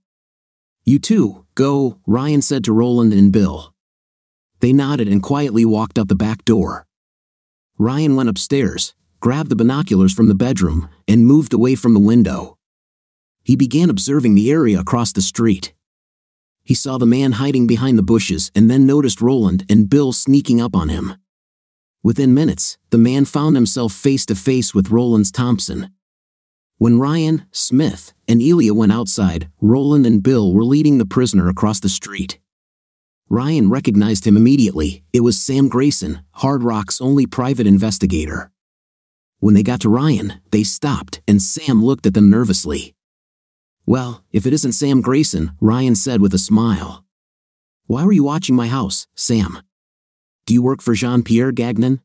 You two, go, Ryan said to Roland and Bill. They nodded and quietly walked out the back door. Ryan went upstairs, grabbed the binoculars from the bedroom, and moved away from the window. He began observing the area across the street. He saw the man hiding behind the bushes and then noticed Roland and Bill sneaking up on him. Within minutes, the man found himself face to face with Roland's Thompson. When Ryan, Smith, and Ilya went outside, Roland and Bill were leading the prisoner across the street. Ryan recognized him immediately. It was Sam Grayson, Hard Rock's only private investigator. When they got to Ryan, they stopped and Sam looked at them nervously. Well, if it isn't Sam Grayson, Ryan said with a smile. Why were you watching my house, Sam? Do you work for Jean-Pierre Gagnon?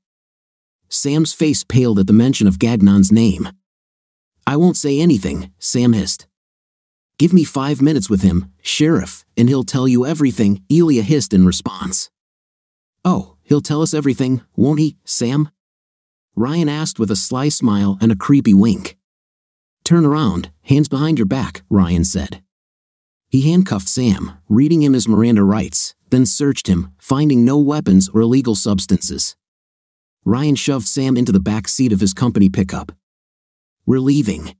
Sam's face paled at the mention of Gagnon's name. I won't say anything, Sam hissed. Give me five minutes with him, Sheriff, and he'll tell you everything, Ilya hissed in response. Oh, he'll tell us everything, won't he, Sam? Ryan asked with a sly smile and a creepy wink. Turn around, hands behind your back, Ryan said. He handcuffed Sam, reading him his Miranda rights, then searched him, finding no weapons or illegal substances. Ryan shoved Sam into the back seat of his company pickup. We're leaving.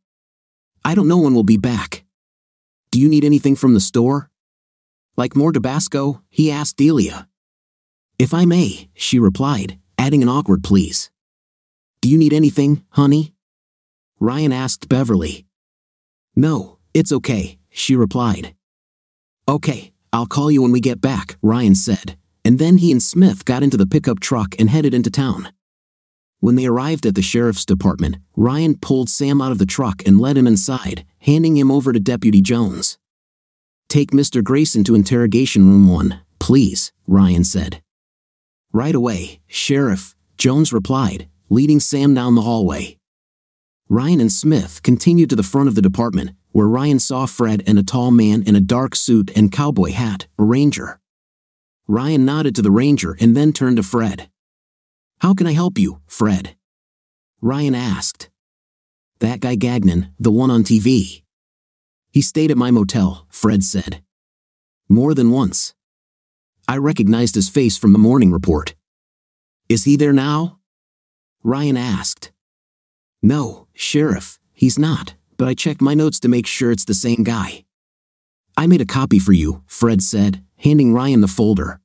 I don't know when we'll be back. Do you need anything from the store? Like more Tabasco? He asked Delia. If I may, she replied, adding an awkward please. Do you need anything, honey? Ryan asked Beverly. No, it's okay, she replied. Okay, I'll call you when we get back, Ryan said, and then he and Smith got into the pickup truck and headed into town. When they arrived at the sheriff's department, Ryan pulled Sam out of the truck and led him inside, handing him over to Deputy Jones. Take Mister Grayson to interrogation room one, please, Ryan said. Right away, Sheriff, Jones replied, leading Sam down the hallway. Ryan and Smith continued to the front of the department, where Ryan saw Fred and a tall man in a dark suit and cowboy hat, a ranger. Ryan nodded to the ranger and then turned to Fred. How can I help you, Fred? Ryan asked. That guy Gagnon, the one on T V. He stayed at my motel, Fred said. More than once. I recognized his face from the morning report. Is he there now? Ryan asked. No, Sheriff, he's not, but I checked my notes to make sure it's the same guy. I made a copy for you, Fred said, handing Ryan the folder.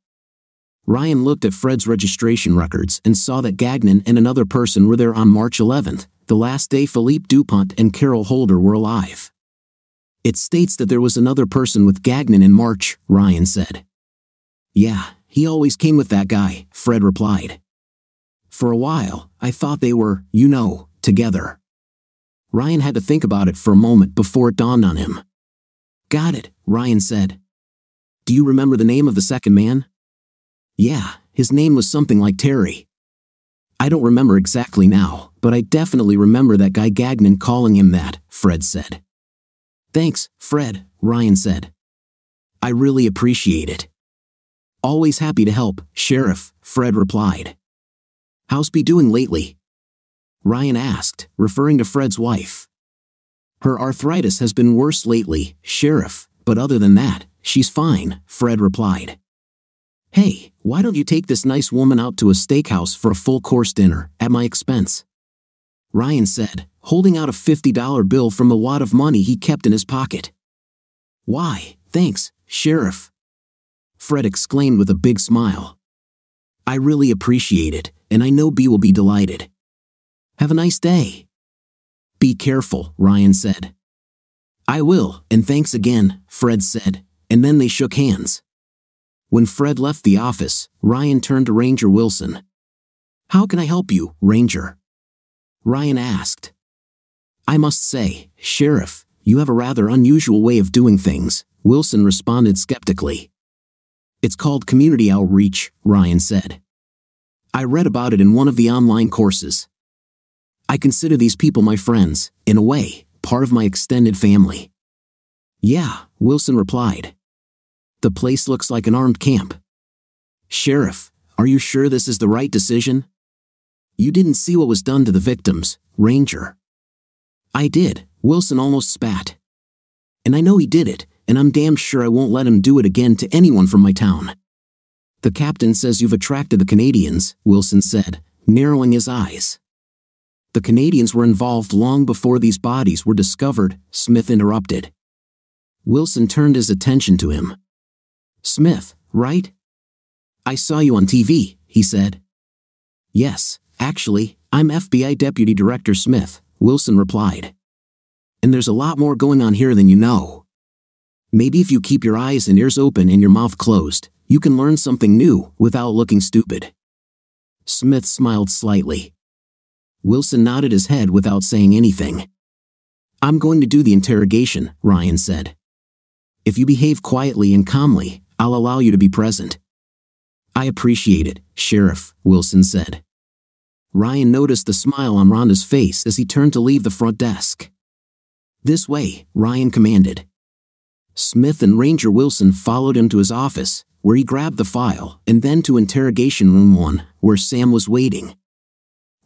Ryan looked at Fred's registration records and saw that Gagnon and another person were there on March eleventh, the last day Philippe DuPont and Carol Holder were alive. It states that there was another person with Gagnon in March, Ryan said. Yeah, he always came with that guy, Fred replied. For a while, I thought they were, you know, together. Ryan had to think about it for a moment before it dawned on him. Got it, Ryan said. Do you remember the name of the second man? Yeah, his name was something like Terry. I don't remember exactly now, but I definitely remember that guy Gagnon calling him that, Fred said. Thanks, Fred, Ryan said. I really appreciate it. Always happy to help, Sheriff, Fred replied. How's Bea doing lately? Ryan asked, referring to Fred's wife. Her arthritis has been worse lately, Sheriff, but other than that, she's fine, Fred replied. Hey, why don't you take this nice woman out to a steakhouse for a full-course dinner, at my expense? Ryan said, holding out a fifty dollar bill from a wad of money he kept in his pocket. Why, thanks, Sheriff, Fred exclaimed with a big smile. I really appreciate it, and I know Bea will be delighted. Have a nice day. Be careful, Ryan said. I will, and thanks again, Fred said, and then they shook hands. When Fred left the office, Ryan turned to Ranger Wilson. How can I help you, Ranger? Ryan asked. I must say, Sheriff, you have a rather unusual way of doing things, Wilson responded skeptically. It's called community outreach, Ryan said. I read about it in one of the online courses. I consider these people my friends, in a way, part of my extended family. Yeah, Wilson replied. The place looks like an armed camp. Sheriff, are you sure this is the right decision? You didn't see what was done to the victims, Ranger. I did, Wilson almost spat. And I know he did it, and I'm damn sure I won't let him do it again to anyone from my town. The captain says you've attracted the Canadians, Wilson said, narrowing his eyes. The Canadians were involved long before these bodies were discovered, Smith interrupted. Wilson turned his attention to him. Smith, right? I saw you on T V, he said. Yes, actually, I'm F B I Deputy Director Smith, Wilson replied. And there's a lot more going on here than you know. Maybe if you keep your eyes and ears open and your mouth closed, you can learn something new without looking stupid. Smith smiled slightly. Wilson nodded his head without saying anything. I'm going to do the interrogation, Ryan said. If you behave quietly and calmly, I'll allow you to be present. I appreciate it, Sheriff, Wilson said. Ryan noticed the smile on Rhonda's face as he turned to leave the front desk. This way, Ryan commanded. Smith and Ranger Wilson followed him to his office, where he grabbed the file, and then to interrogation room one, where Sam was waiting.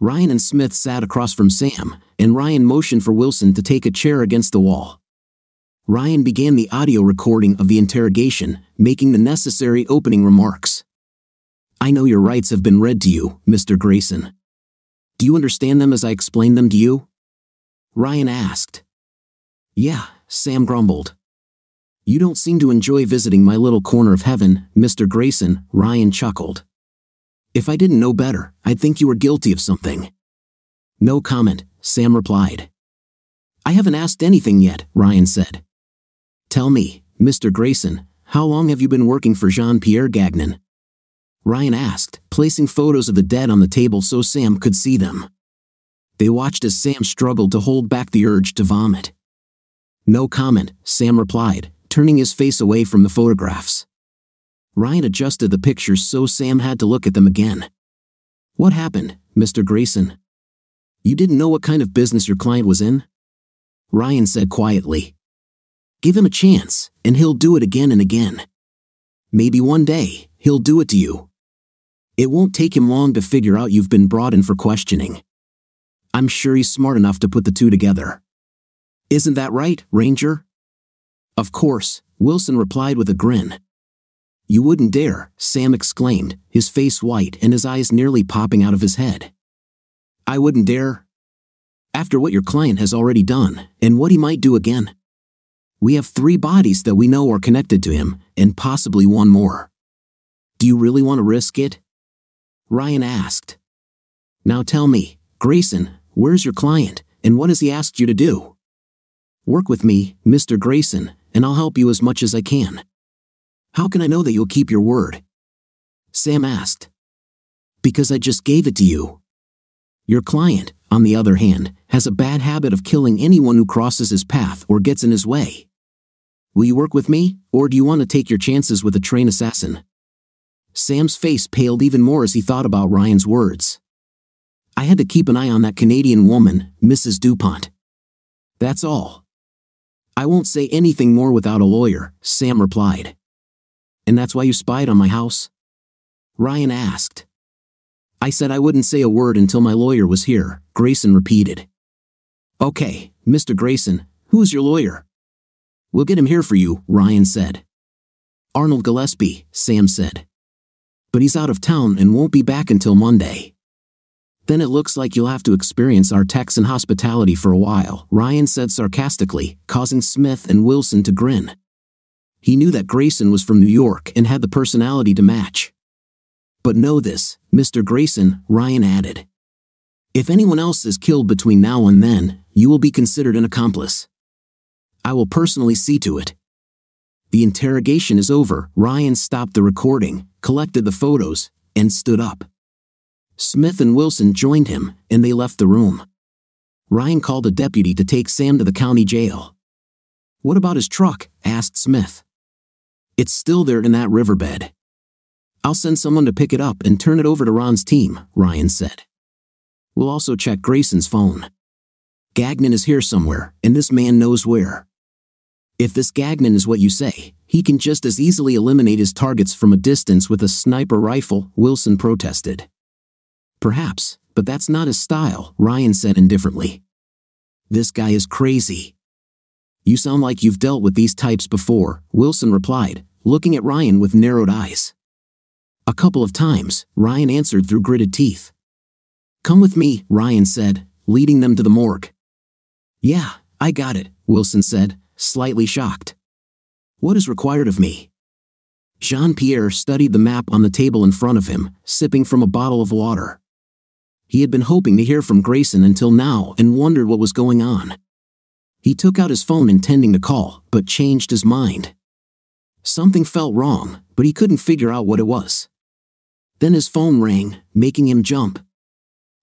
Ryan and Smith sat across from Sam, and Ryan motioned for Wilson to take a chair against the wall. Ryan began the audio recording of the interrogation, making the necessary opening remarks. I know your rights have been read to you, Mister Grayson. Do you understand them as I explained them to you? Ryan asked. Yeah, Sam grumbled. You don't seem to enjoy visiting my little corner of heaven, Mister Grayson, Ryan chuckled. If I didn't know better, I'd think you were guilty of something. No comment, Sam replied. I haven't asked anything yet, Ryan said. Tell me, Mister Grayson, how long have you been working for Jean-Pierre Gagnon? Ryan asked, placing photos of the dead on the table so Sam could see them. They watched as Sam struggled to hold back the urge to vomit. No comment, Sam replied, turning his face away from the photographs. Ryan adjusted the pictures so Sam had to look at them again. What happened, Mister Grayson? You didn't know what kind of business your client was in? Ryan said quietly. Give him a chance, and he'll do it again and again. Maybe one day, he'll do it to you. It won't take him long to figure out you've been brought in for questioning. I'm sure he's smart enough to put the two together. Isn't that right, Ranger? Of course, Wilson replied with a grin. You wouldn't dare, Sam exclaimed, his face white and his eyes nearly popping out of his head. I wouldn't dare. After what your client has already done, and what he might do again. We have three bodies that we know are connected to him, and possibly one more. Do you really want to risk it? Ryan asked. Now tell me, Grayson, where's your client, and what has he asked you to do? Work with me, Mister Grayson, and I'll help you as much as I can. How can I know that you'll keep your word? Sam asked. Because I just gave it to you. Your client, on the other hand, has a bad habit of killing anyone who crosses his path or gets in his way. Will you work with me, or do you want to take your chances with a trained assassin? Sam's face paled even more as he thought about Ryan's words. I had to keep an eye on that Canadian woman, Missus DuPont. That's all. I won't say anything more without a lawyer, Sam replied. And that's why you spied on my house? Ryan asked. I said I wouldn't say a word until my lawyer was here, Grayson repeated. Okay, Mister Grayson, who's your lawyer? We'll get him here for you, Ryan said. Arnold Gillespie, Sam said. But he's out of town and won't be back until Monday. Then it looks like you'll have to experience our Texan hospitality for a while, Ryan said sarcastically, causing Smith and Wilson to grin. He knew that Grayson was from New York and had the personality to match. But know this, Mister Grayson, Ryan added. If anyone else is killed between now and then, you will be considered an accomplice. I will personally see to it. The interrogation is over. Ryan stopped the recording, collected the photos, and stood up. Smith and Wilson joined him, and they left the room. Ryan called a deputy to take Sam to the county jail. What about his truck? Asked Smith. It's still there in that riverbed. I'll send someone to pick it up and turn it over to Ron's team, Ryan said. We'll also check Grayson's phone. Gagnon is here somewhere, and this man knows where. If this Gagnon is what you say, he can just as easily eliminate his targets from a distance with a sniper rifle, Wilson protested. Perhaps, but that's not his style, Ryan said indifferently. This guy is crazy. You sound like you've dealt with these types before, Wilson replied, looking at Ryan with narrowed eyes. A couple of times, Ryan answered through gritted teeth. Come with me, Ryan said, leading them to the morgue. Yeah, I got it, Wilson said, slightly shocked. What is required of me? Jean-Pierre studied the map on the table in front of him, sipping from a bottle of water. He had been hoping to hear from Grayson until now and wondered what was going on. He took out his phone intending to call, but changed his mind. Something felt wrong, but he couldn't figure out what it was. Then his phone rang, making him jump.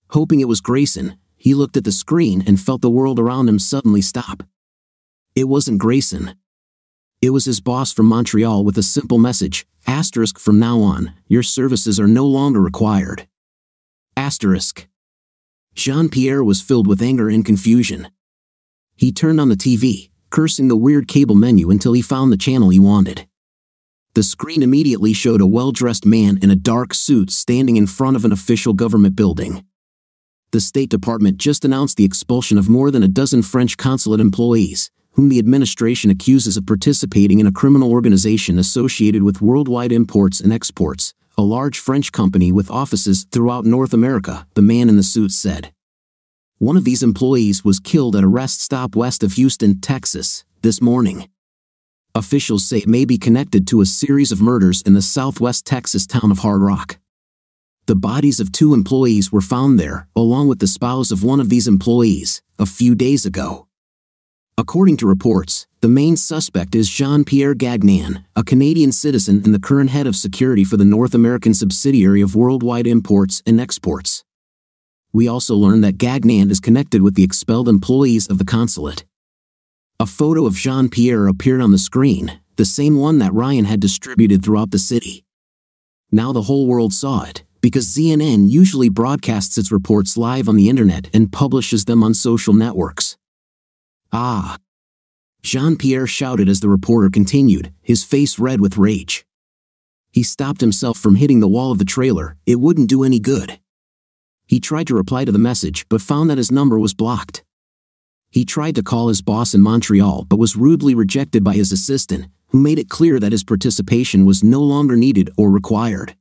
Hoping it was Grayson, he looked at the screen and felt the world around him suddenly stop. It wasn't Grayson. It was his boss from Montreal with a simple message, asterisk from now on, your services are no longer required. Asterisk. Jean-Pierre was filled with anger and confusion. He turned on the T V, cursing the weird cable menu until he found the channel he wanted. The screen immediately showed a well-dressed man in a dark suit standing in front of an official government building. The State Department just announced the expulsion of more than a dozen French consulate employees, whom the administration accuses of participating in a criminal organization associated with Worldwide Imports and Exports, a large French company with offices throughout North America, the man in the suit said. One of these employees was killed at a rest stop west of Houston, Texas, this morning. Officials say it may be connected to a series of murders in the southwest Texas town of Hard Rock. The bodies of two employees were found there, along with the spouse of one of these employees, a few days ago. According to reports, the main suspect is Jean-Pierre Gagnon, a Canadian citizen and the current head of security for the North American subsidiary of Worldwide Imports and Exports. We also learned that Gagnon is connected with the expelled employees of the consulate. A photo of Jean-Pierre appeared on the screen, the same one that Ryan had distributed throughout the city. Now the whole world saw it, because Z N N usually broadcasts its reports live on the internet and publishes them on social networks. Ah! Jean-Pierre shouted as the reporter continued, his face red with rage. He stopped himself from hitting the wall of the trailer, it wouldn't do any good. He tried to reply to the message but found that his number was blocked. He tried to call his boss in Montreal but was rudely rejected by his assistant, who made it clear that his participation was no longer needed or required.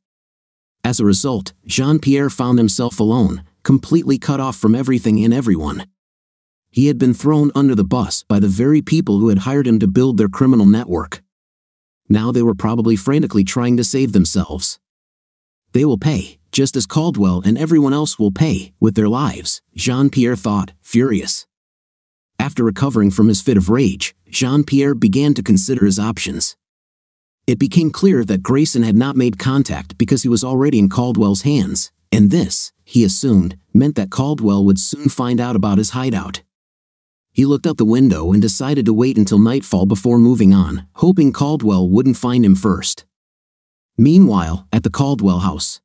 As a result, Jean-Pierre found himself alone, completely cut off from everything and everyone. He had been thrown under the bus by the very people who had hired him to build their criminal network. Now they were probably frantically trying to save themselves. They will pay, just as Caldwell and everyone else will pay, with their lives, Jean-Pierre thought, furious. After recovering from his fit of rage, Jean-Pierre began to consider his options. It became clear that Grayson had not made contact because he was already in Caldwell's hands, and this, he assumed, meant that Caldwell would soon find out about his hideout. He looked out the window and decided to wait until nightfall before moving on, hoping Caldwell wouldn't find him first. Meanwhile, at the Caldwell house.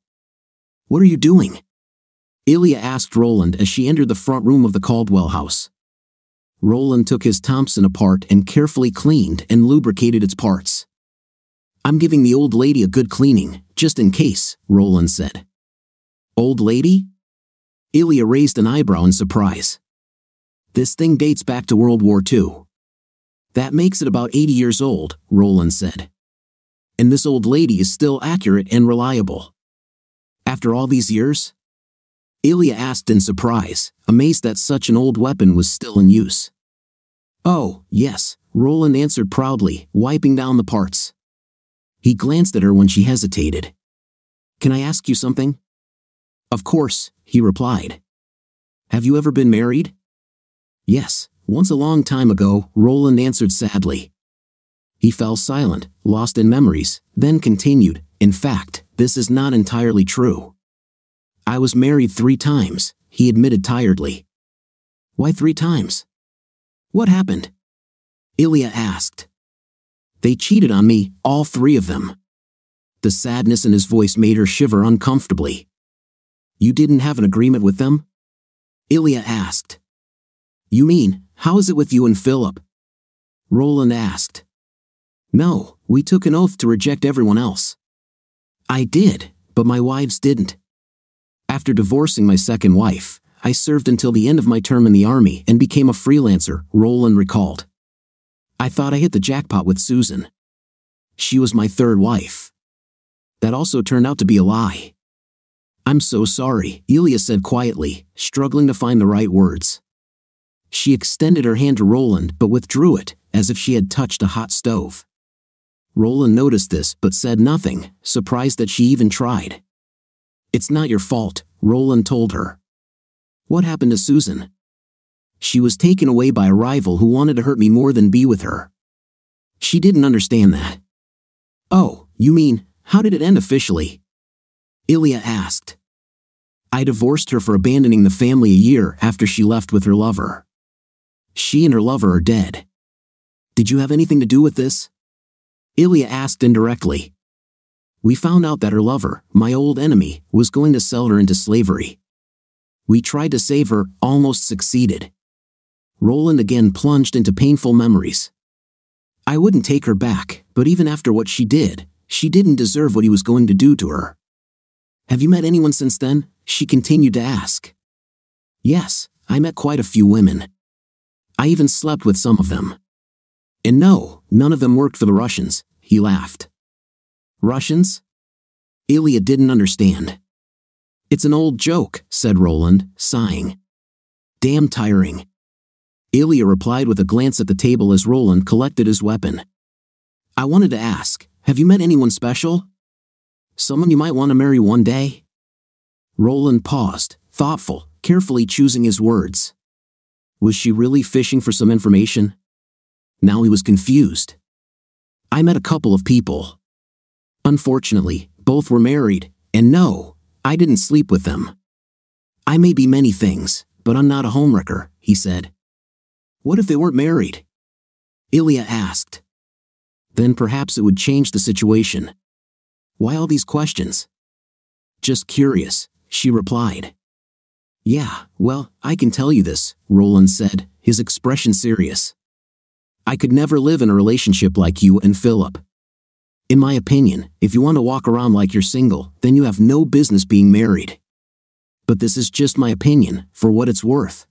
"What are you doing?" Ilya asked Roland as she entered the front room of the Caldwell house. Roland took his Thompson apart and carefully cleaned and lubricated its parts. "I'm giving the old lady a good cleaning, just in case," Roland said. "Old lady?" Ilya raised an eyebrow in surprise. "This thing dates back to World War Two. That makes it about eighty years old," Roland said. "And this old lady is still accurate and reliable. After all these years?" Ilya asked in surprise, amazed that such an old weapon was still in use. "Oh, yes," Roland answered proudly, wiping down the parts. He glanced at her when she hesitated. "Can I ask you something?" "Of course," he replied. "Have you ever been married?" "Yes, once a long time ago," Roland answered sadly. He fell silent, lost in memories, then continued, "In fact, this is not entirely true. I was married three times," he admitted tiredly. "Why three times? What happened?" Ilya asked. "They cheated on me, all three of them." The sadness in his voice made her shiver uncomfortably. "You didn't have an agreement with them?" Ilya asked. "You mean, how is it with you and Philip?" Roland asked. "No, we took an oath to reject everyone else. I did, but my wives didn't. After divorcing my second wife, I served until the end of my term in the army and became a freelancer," Roland recalled. "I thought I hit the jackpot with Susan. She was my third wife. That also turned out to be a lie." "I'm so sorry," Ilya said quietly, struggling to find the right words. She extended her hand to Roland but withdrew it, as if she had touched a hot stove. Roland noticed this but said nothing, surprised that she even tried. "It's not your fault," Roland told her. "What happened to Susan?" "She was taken away by a rival who wanted to hurt me more than be with her. She didn't understand that." "Oh, you mean, how did it end officially?" Ilya asked. "I divorced her for abandoning the family a year after she left with her lover. She and her lover are dead." "Did you have anything to do with this?" Ilya asked indirectly. "We found out that her lover, my old enemy, was going to sell her into slavery. We tried to save her, almost succeeded." Roland again plunged into painful memories. "I wouldn't take her back, but even after what she did, she didn't deserve what he was going to do to her." "Have you met anyone since then?" she continued to ask. "Yes, I met quite a few women. I even slept with some of them. And no, none of them worked for the Russians," he laughed. "Russians?" Ilya didn't understand. "It's an old joke," said Roland, sighing. "Damn tiring." Ilya replied with a glance at the table as Roland collected his weapon. "I wanted to ask, have you met anyone special? Someone you might want to marry one day?" Roland paused, thoughtful, carefully choosing his words. Was she really fishing for some information? Now he was confused. "I met a couple of people. Unfortunately, both were married, and no, I didn't sleep with them. I may be many things, but I'm not a homewrecker," he said. "What if they weren't married?" Ilya asked. "Then perhaps it would change the situation." "Why all these questions?" "Just curious," she replied. "Yeah, well, I can tell you this," Roland said, his expression serious. "I could never live in a relationship like you and Philip. In my opinion, if you want to walk around like you're single, then you have no business being married. But this is just my opinion, for what it's worth."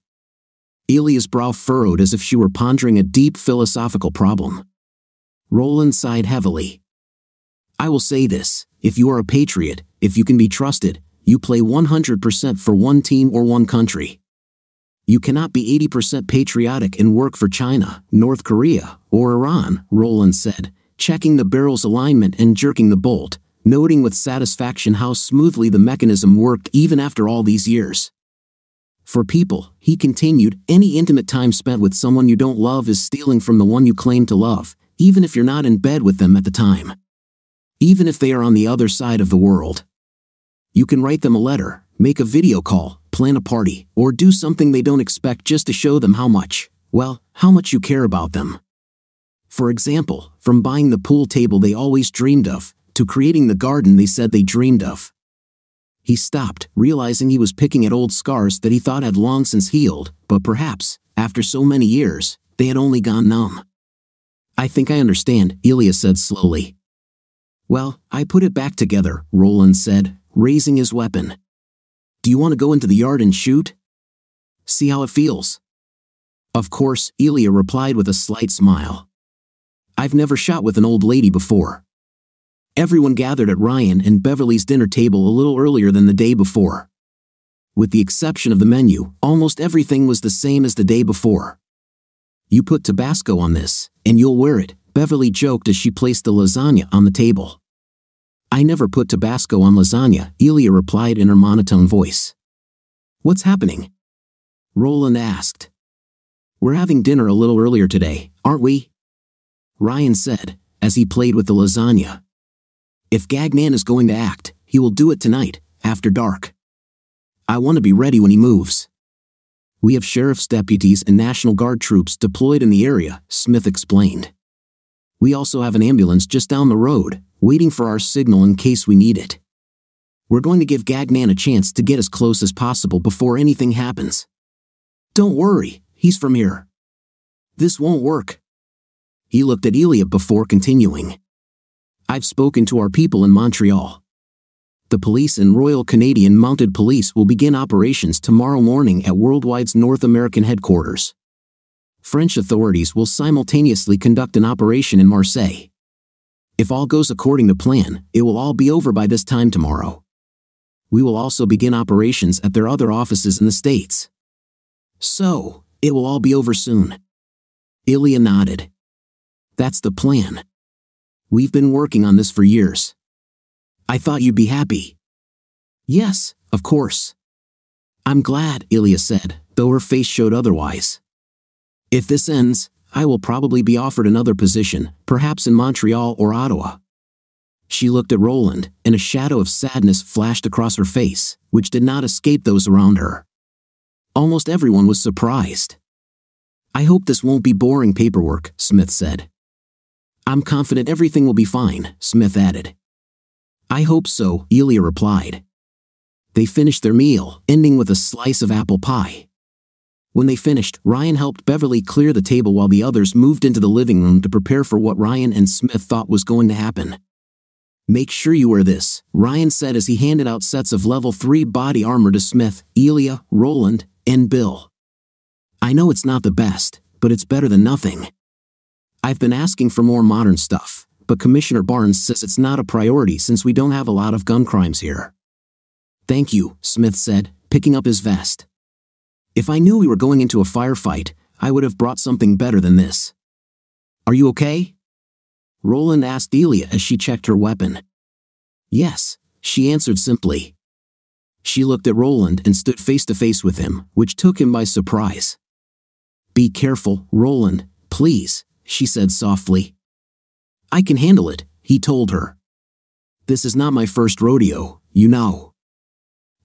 Ilya's brow furrowed as if she were pondering a deep philosophical problem. Roland sighed heavily. I will say this, if you are a patriot, if you can be trusted, you play one hundred percent for one team or one country. You cannot be eighty percent patriotic and work for China, North Korea, or Iran, Roland said, checking the barrel's alignment and jerking the bolt, noting with satisfaction how smoothly the mechanism worked even after all these years. For people, he continued, any intimate time spent with someone you don't love is stealing from the one you claim to love, even if you're not in bed with them at the time. Even if they are on the other side of the world. You can write them a letter, make a video call, plan a party, or do something they don't expect just to show them how much, well, how much you care about them. For example, from buying the pool table they always dreamed of, to creating the garden they said they dreamed of. He stopped, realizing he was picking at old scars that he thought had long since healed, but perhaps, after so many years, they had only gone numb. I think I understand, Ilya said slowly. Well, I put it back together, Roland said, raising his weapon. Do you want to go into the yard and shoot? See how it feels. Of course, Ilya replied with a slight smile. I've never shot with an old lady before. Everyone gathered at Ryan and Beverly's dinner table a little earlier than the day before. With the exception of the menu, almost everything was the same as the day before. You put Tabasco on this, and you'll wear it, Beverly joked as she placed the lasagna on the table. I never put Tabasco on lasagna, Ilya replied in her monotone voice. What's happening? Roland asked. We're having dinner a little earlier today, aren't we? Ryan said, as he played with the lasagna. If Gagnon is going to act, he will do it tonight, after dark. I want to be ready when he moves. We have sheriff's deputies and National Guard troops deployed in the area, Smith explained. We also have an ambulance just down the road, waiting for our signal in case we need it. We're going to give Gagnon a chance to get as close as possible before anything happens. Don't worry, he's from here. This won't work. He looked at Ilya before continuing. I've spoken to our people in Montreal. The police and Royal Canadian Mounted Police will begin operations tomorrow morning at Worldwide's North American headquarters. French authorities will simultaneously conduct an operation in Marseille. If all goes according to plan, it will all be over by this time tomorrow. We will also begin operations at their other offices in the States. So, it will all be over soon. Ilya nodded. That's the plan. We've been working on this for years. I thought you'd be happy. Yes, of course. I'm glad, Ilya said, though her face showed otherwise. If this ends, I will probably be offered another position, perhaps in Montreal or Ottawa. She looked at Roland, and a shadow of sadness flashed across her face, which did not escape those around her. Almost everyone was surprised. I hope this won't be boring paperwork, Smith said. I'm confident everything will be fine, Smith added. I hope so, Ilya replied. They finished their meal, ending with a slice of apple pie. When they finished, Ryan helped Beverly clear the table while the others moved into the living room to prepare for what Ryan and Smith thought was going to happen. Make sure you wear this, Ryan said as he handed out sets of level three body armor to Smith, Ilya, Roland, and Bill. I know it's not the best, but it's better than nothing. I've been asking for more modern stuff, but Commissioner Barnes says it's not a priority since we don't have a lot of gun crimes here. Thank you, Smith said, picking up his vest. If I knew we were going into a firefight, I would have brought something better than this. Are you okay? Roland asked Ilya as she checked her weapon. Yes, she answered simply. She looked at Roland and stood face to face with him, which took him by surprise. Be careful, Roland, please. She said softly. I can handle it, he told her. This is not my first rodeo, you know.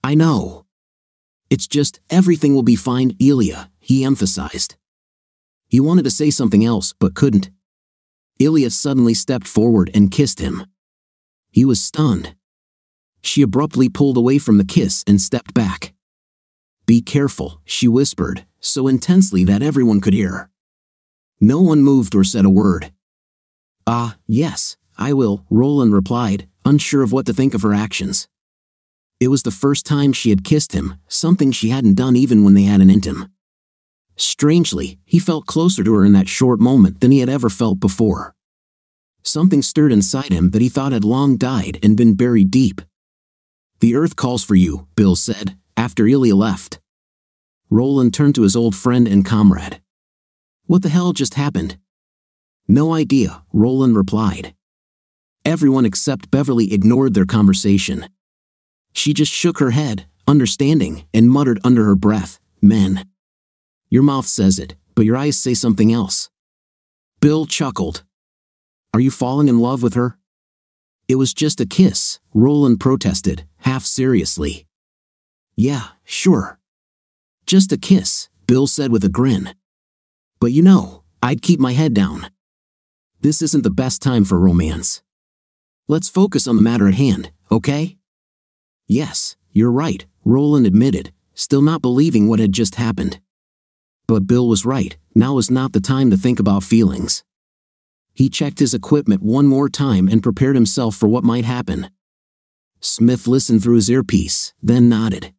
I know. It's just, everything will be fine, Ilya, he emphasized. He wanted to say something else, but couldn't. Ilya suddenly stepped forward and kissed him. He was stunned. She abruptly pulled away from the kiss and stepped back. Be careful, she whispered, so intensely that everyone could hear. No one moved or said a word. Ah, yes, I will, Roland replied, unsure of what to think of her actions. It was the first time she had kissed him, something she hadn't done even when they had an intim. Strangely, he felt closer to her in that short moment than he had ever felt before. Something stirred inside him that he thought had long died and been buried deep. "The earth calls for you," Bill said, after Ilya left. Roland turned to his old friend and comrade. "What the hell just happened?" "No idea," Roland replied. Everyone except Beverly ignored their conversation. She just shook her head, understanding, and muttered under her breath, "Men. Your mouth says it, but your eyes say something else." Bill chuckled. "Are you falling in love with her?" "It was just a kiss," Roland protested, half seriously. "Yeah, sure. Just a kiss," Bill said with a grin. "But you know, I'd keep my head down. This isn't the best time for romance. Let's focus on the matter at hand, okay?" "Yes, you're right," Roland admitted, still not believing what had just happened. But Bill was right, now was not the time to think about feelings. He checked his equipment one more time and prepared himself for what might happen. Smith listened through his earpiece, then nodded.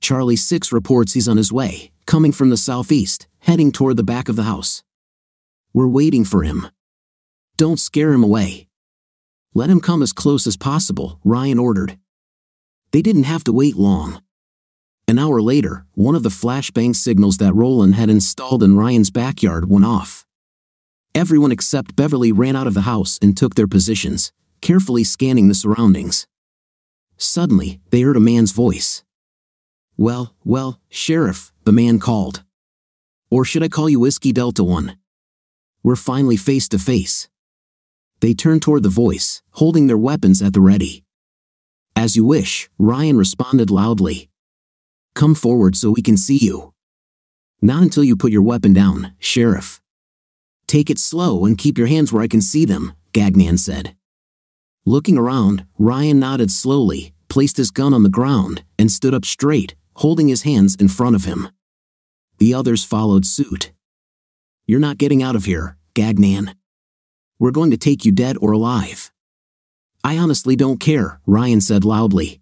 Charlie six reports he's on his way, coming from the southeast, heading toward the back of the house. We're waiting for him. Don't scare him away. Let him come as close as possible, Ryan ordered. They didn't have to wait long. An hour later, one of the flashbang signals that Roland had installed in Ryan's backyard went off. Everyone except Beverly ran out of the house and took their positions, carefully scanning the surroundings. Suddenly, they heard a man's voice. "Well, well, Sheriff," the man called. "Or should I call you Whiskey Delta One? We're finally face to face." They turned toward the voice, holding their weapons at the ready. "As you wish," Ryan responded loudly. "Come forward so we can see you." "Not until you put your weapon down, Sheriff." "Take it slow and keep your hands where I can see them," Gagnon said. Looking around, Ryan nodded slowly, placed his gun on the ground, and stood up straight, holding his hands in front of him. The others followed suit. "You're not getting out of here, Gagnon. We're going to take you dead or alive." "I honestly don't care," Ryan said loudly.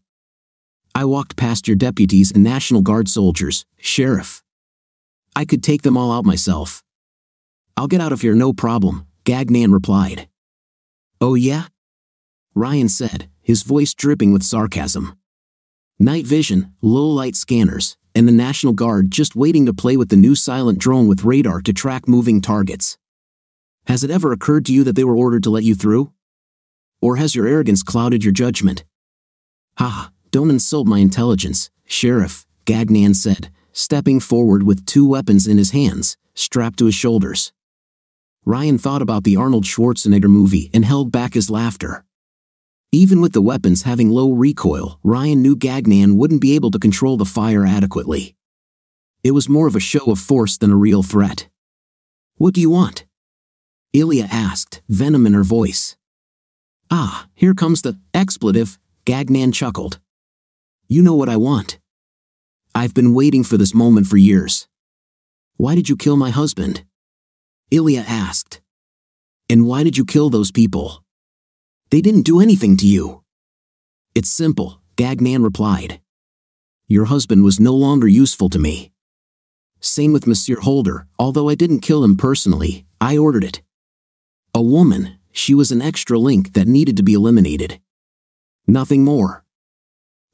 "I walked past your deputies and National Guard soldiers, Sheriff. I could take them all out myself." "I'll get out of here no problem," Gagnon replied. "Oh yeah?" Ryan said, his voice dripping with sarcasm. Night vision, low-light scanners, and the National Guard just waiting to play with the new silent drone with radar to track moving targets. Has it ever occurred to you that they were ordered to let you through? Or has your arrogance clouded your judgment? "Ha, don't insult my intelligence, Sheriff," Gagnon said, stepping forward with two weapons in his hands, strapped to his shoulders. Ryan thought about the Arnold Schwarzenegger movie and held back his laughter. Even with the weapons having low recoil, Ryan knew Gagnon wouldn't be able to control the fire adequately. It was more of a show of force than a real threat. "What do you want?" Ilya asked, venom in her voice. "Ah, here comes the expletive," Gagnon chuckled. "You know what I want. I've been waiting for this moment for years." "Why did you kill my husband?" Ilya asked. "And why did you kill those people? They didn't do anything to you." "It's simple," Gagnon replied. "Your husband was no longer useful to me. Same with Monsieur Holder, although I didn't kill him personally, I ordered it. A woman, she was an extra link that needed to be eliminated. Nothing more."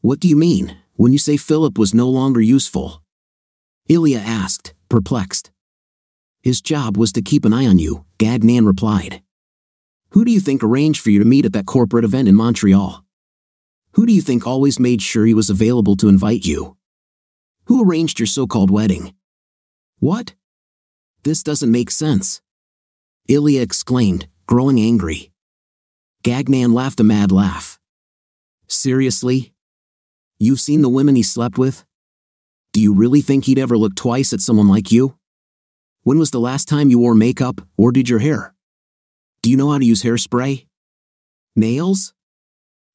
"What do you mean, when you say Philip was no longer useful?" Ilya asked, perplexed. "His job was to keep an eye on you," Gagnon replied. "Who do you think arranged for you to meet at that corporate event in Montreal? Who do you think always made sure he was available to invite you? Who arranged your so-called wedding?" "What? This doesn't make sense," Ilya exclaimed, growing angry. Gagnon laughed a mad laugh. "Seriously? You've seen the women he slept with? Do you really think he'd ever look twice at someone like you? When was the last time you wore makeup or did your hair? Do you know how to use hairspray? Nails?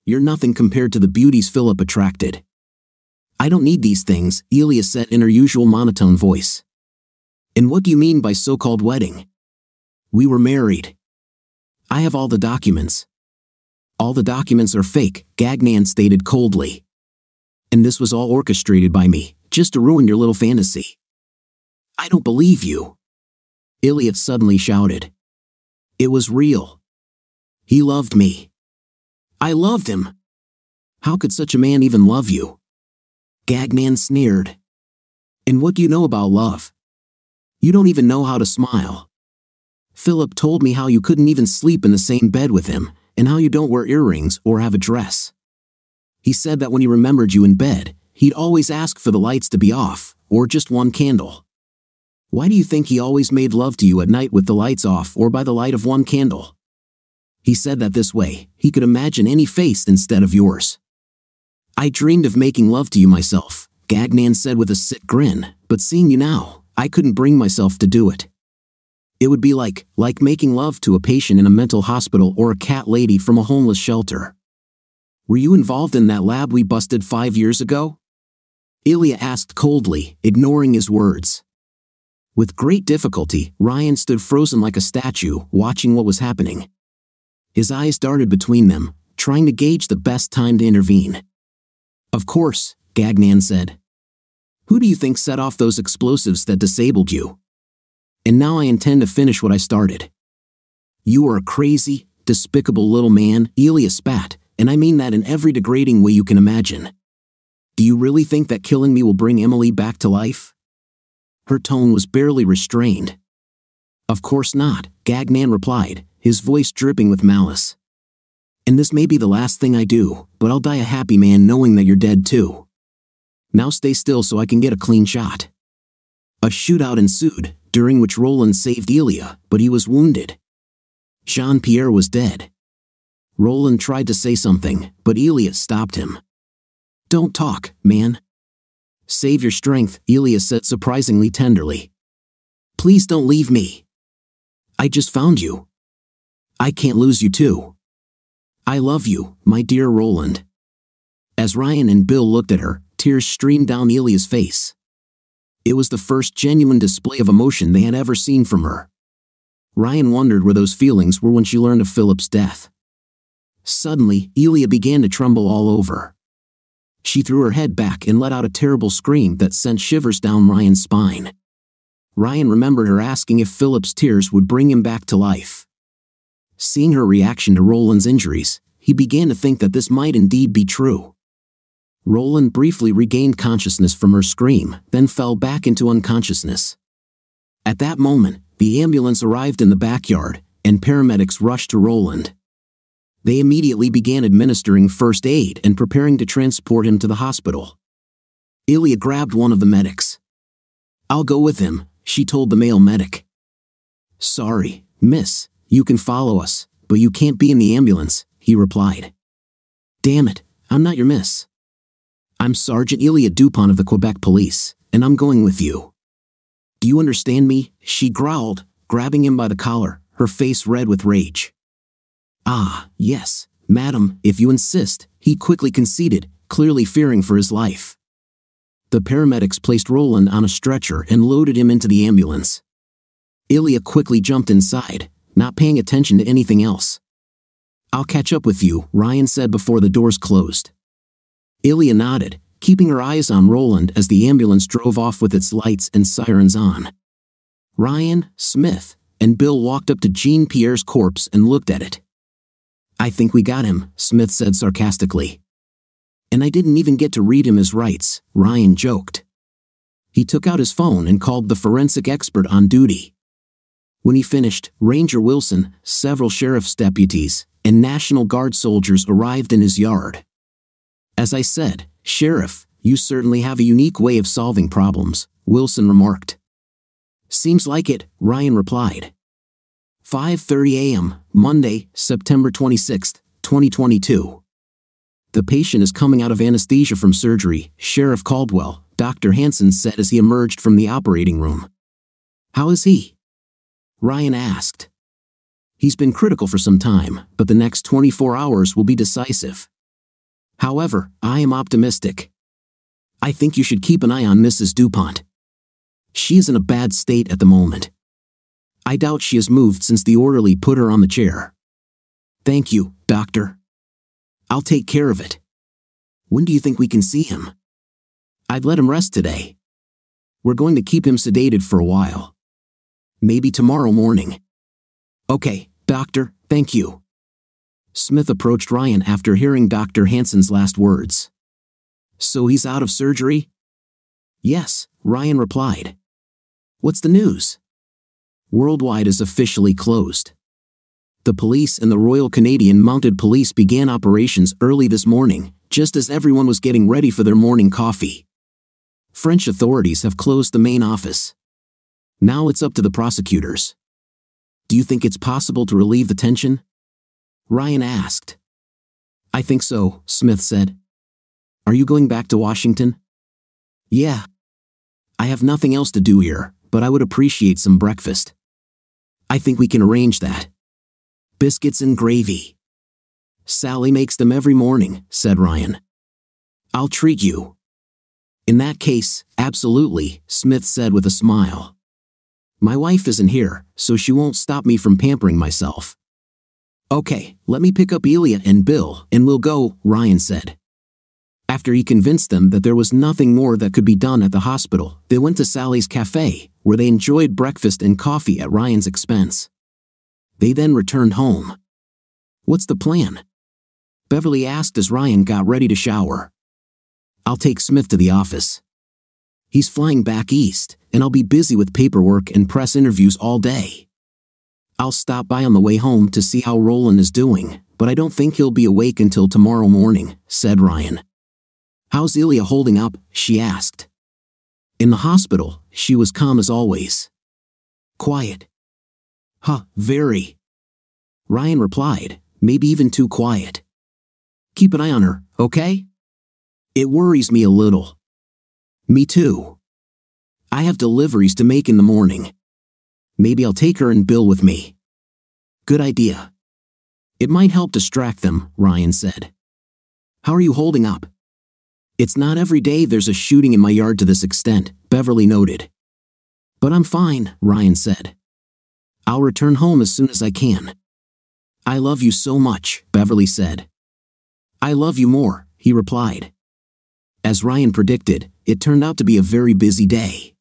You're nothing compared to the beauties Philip attracted." "I don't need these things," Ilya said in her usual monotone voice. "And what do you mean by so-called wedding?" "We were married. I have all the documents." "All the documents are fake," Gagnon stated coldly. "And this was all orchestrated by me, just to ruin your little fantasy." "I don't believe you," Ilya suddenly shouted. "It was real. He loved me. I loved him. How could such a man even love you? Gagnon sneered. And what do you know about love? You don't even know how to smile. Philip told me how you couldn't even sleep in the same bed with him, and how you don't wear earrings or have a dress. He said that when he remembered you in bed, he'd always ask for the lights to be off, or just one candle. Why do you think he always made love to you at night with the lights off or by the light of one candle? He said that this way, he could imagine any face instead of yours. I dreamed of making love to you myself, Gagnon said with a sick grin, but seeing you now, I couldn't bring myself to do it. It would be like, like making love to a patient in a mental hospital or a cat lady from a homeless shelter. Were you involved in that lab we busted five years ago? Ilya asked coldly, ignoring his words. With great difficulty, Ryan stood frozen like a statue, watching what was happening. His eyes darted between them, trying to gauge the best time to intervene. Of course, Gagnon said. Who do you think set off those explosives that disabled you? And now I intend to finish what I started. You are a crazy, despicable little man, Ilya spat, and I mean that in every degrading way you can imagine. Do you really think that killing me will bring Emily back to life? Her tone was barely restrained. Of course not, Gagnon replied, his voice dripping with malice. And this may be the last thing I do, but I'll die a happy man knowing that you're dead too. Now stay still so I can get a clean shot. A shootout ensued, during which Roland saved Ilya, but he was wounded. Jean-Pierre was dead. Roland tried to say something, but Ilya stopped him. Don't talk, man. Save your strength, Ilya said surprisingly tenderly. Please don't leave me. I just found you. I can't lose you too. I love you, my dear Roland. As Ryan and Bill looked at her, tears streamed down Ilya's face. It was the first genuine display of emotion they had ever seen from her. Ryan wondered where those feelings were when she learned of Philip's death. Suddenly, Ilya began to tremble all over. She threw her head back and let out a terrible scream that sent shivers down Ryan's spine. Ryan remembered her asking if Philip's tears would bring him back to life. Seeing her reaction to Roland's injuries, he began to think that this might indeed be true. Roland briefly regained consciousness from her scream, then fell back into unconsciousness. At that moment, the ambulance arrived in the backyard, and paramedics rushed to Roland. They immediately began administering first aid and preparing to transport him to the hospital. Ilya grabbed one of the medics. I'll go with him, she told the male medic. Sorry, miss. You can follow us, but you can't be in the ambulance, he replied. Damn it, I'm not your miss. I'm Sergeant Ilya DuPont of the Quebec Police, and I'm going with you. Do you understand me? She growled, grabbing him by the collar, her face red with rage. Ah, yes, madam, if you insist, he quickly conceded, clearly fearing for his life. The paramedics placed Roland on a stretcher and loaded him into the ambulance. Ilya quickly jumped inside, not paying attention to anything else. I'll catch up with you, Ryan said before the doors closed. Ilya nodded, keeping her eyes on Roland as the ambulance drove off with its lights and sirens on. Ryan, Smith, and Bill walked up to Jean-Pierre's corpse and looked at it. I think we got him, Smith said sarcastically. And I didn't even get to read him his rights, Ryan joked. He took out his phone and called the forensic expert on duty. When he finished, Ranger Wilson, several sheriff's deputies, and National Guard soldiers arrived in his yard. As I said, Sheriff, you certainly have a unique way of solving problems, Wilson remarked. Seems like it, Ryan replied. five thirty a m, Monday, September twenty-sixth, twenty twenty-two. The patient is coming out of anesthesia from surgery, Sheriff Caldwell, Doctor Hansen said as he emerged from the operating room. How is he? Ryan asked. He's been critical for some time, but the next twenty-four hours will be decisive. However, I am optimistic. I think you should keep an eye on Missus DuPont. She is in a bad state at the moment. I doubt she has moved since the orderly put her on the chair. Thank you, Doctor. I'll take care of it. When do you think we can see him? I'd let him rest today. We're going to keep him sedated for a while. Maybe tomorrow morning. Okay, doctor, thank you. Smith approached Ryan after hearing Doctor Hansen's last words. So he's out of surgery? Yes, Ryan replied. What's the news? Worldwide is officially closed. The police and the Royal Canadian Mounted Police began operations early this morning, just as everyone was getting ready for their morning coffee. French authorities have closed the main office. Now it's up to the prosecutors. Do you think it's possible to relieve the tension? Ryan asked. I think so, Smith said. Are you going back to Washington? Yeah. I have nothing else to do here, but I would appreciate some breakfast. I think we can arrange that. Biscuits and gravy. Sally makes them every morning, said Ryan. I'll treat you. In that case, absolutely, Smith said with a smile. My wife isn't here, so she won't stop me from pampering myself. Okay, let me pick up Eliot and Bill, and we'll go, Ryan said. After he convinced them that there was nothing more that could be done at the hospital, they went to Sally's cafe, where they enjoyed breakfast and coffee at Ryan's expense. They then returned home. What's the plan? Beverly asked as Ryan got ready to shower. I'll take Smith to the office. He's flying back east, and I'll be busy with paperwork and press interviews all day. I'll stop by on the way home to see how Roland is doing, but I don't think he'll be awake until tomorrow morning, said Ryan. How's Ilya holding up? She asked. In the hospital, she was calm as always. Quiet. Huh, very. Ryan replied, maybe even too quiet. Keep an eye on her, okay? It worries me a little. Me too. I have deliveries to make in the morning. Maybe I'll take her and Bill with me. Good idea. It might help distract them, Ryan said. How are you holding up? It's not every day there's a shooting in my yard to this extent, Beverly noted. But I'm fine, Ryan said. I'll return home as soon as I can. I love you so much, Beverly said. I love you more, he replied. As Ryan predicted, it turned out to be a very busy day.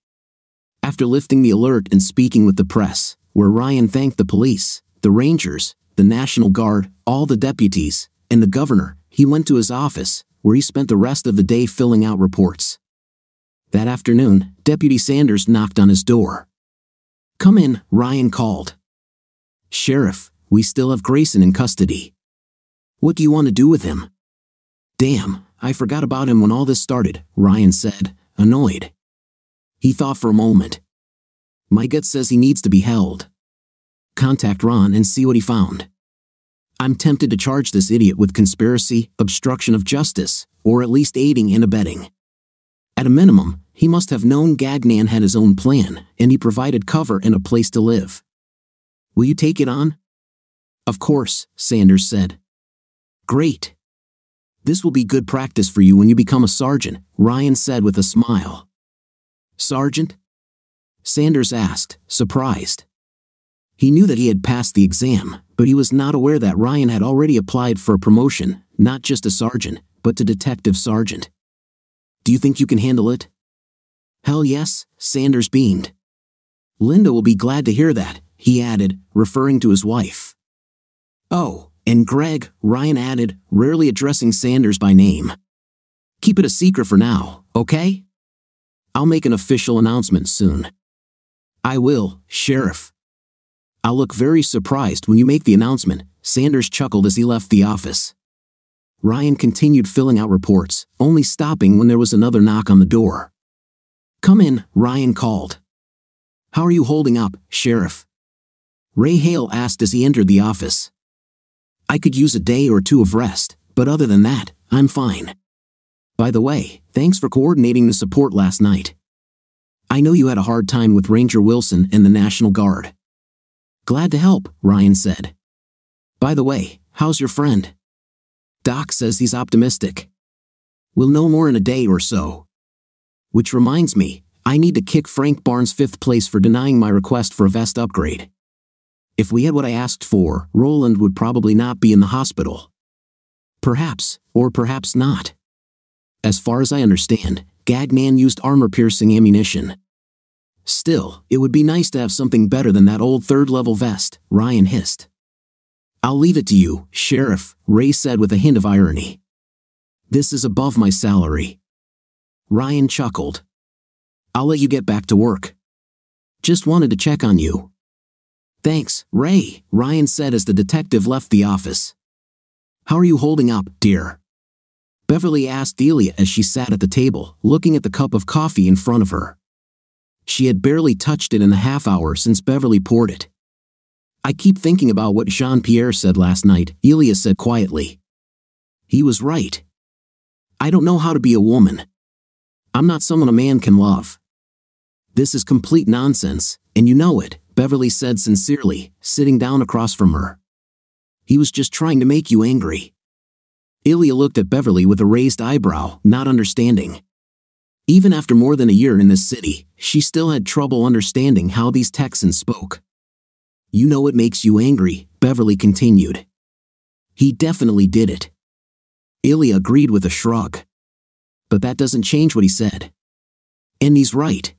After lifting the alert and speaking with the press, where Ryan thanked the police, the Rangers, the National Guard, all the deputies, and the governor, he went to his office, where he spent the rest of the day filling out reports. That afternoon, Deputy Sanders knocked on his door. Come in, Ryan called. Sheriff, we still have Grayson in custody. What do you want to do with him? Damn, I forgot about him when all this started, Ryan said, annoyed. He thought for a moment. My gut says he needs to be held. Contact Ron and see what he found. I'm tempted to charge this idiot with conspiracy, obstruction of justice, or at least aiding and abetting. At a minimum, he must have known Gagnon had his own plan, and he provided cover and a place to live. Will you take it on? Of course, Sanders said. Great. This will be good practice for you when you become a sergeant, Ryan said with a smile. Sergeant? Sanders asked, surprised. He knew that he had passed the exam, but he was not aware that Ryan had already applied for a promotion, not just a sergeant, but to detective sergeant. Do you think you can handle it? Hell yes, Sanders beamed. Linda will be glad to hear that, he added, referring to his wife. Oh, and Greg, Ryan added, rarely addressing Sanders by name. Keep it a secret for now, okay? I'll make an official announcement soon. I will, Sheriff. I'll look very surprised when you make the announcement, Sanders chuckled as he left the office. Ryan continued filling out reports, only stopping when there was another knock on the door. Come in, Ryan called. How are you holding up, Sheriff? Ray Hale asked as he entered the office. I could use a day or two of rest, but other than that, I'm fine. By the way, thanks for coordinating the support last night. I know you had a hard time with Ranger Wilson and the National Guard. Glad to help, Ryan said. By the way, how's your friend? Doc says he's optimistic. We'll know more in a day or so. Which reminds me, I need to kick Frank Barnes' fifth place for denying my request for a vest upgrade. If we had what I asked for, Roland would probably not be in the hospital. Perhaps, or perhaps not. As far as I understand, Gagnon used armor-piercing ammunition. Still, it would be nice to have something better than that old third-level vest, Ryan hissed. I'll leave it to you, Sheriff, Ray said with a hint of irony. This is above my salary. Ryan chuckled. I'll let you get back to work. Just wanted to check on you. Thanks, Ray, Ryan said as the detective left the office. How are you holding up, dear? Beverly asked Ilya as she sat at the table, looking at the cup of coffee in front of her. She had barely touched it in the half hour since Beverly poured it. I keep thinking about what Jean-Pierre said last night, Ilya said quietly. He was right. I don't know how to be a woman. I'm not someone a man can love. This is complete nonsense, and you know it, Beverly said sincerely, sitting down across from her. He was just trying to make you angry. Ilya looked at Beverly with a raised eyebrow, not understanding. Even after more than a year in this city, she still had trouble understanding how these Texans spoke. You know it makes you angry, Beverly continued. He definitely did it. Ilya agreed with a shrug. But that doesn't change what he said. And he's right.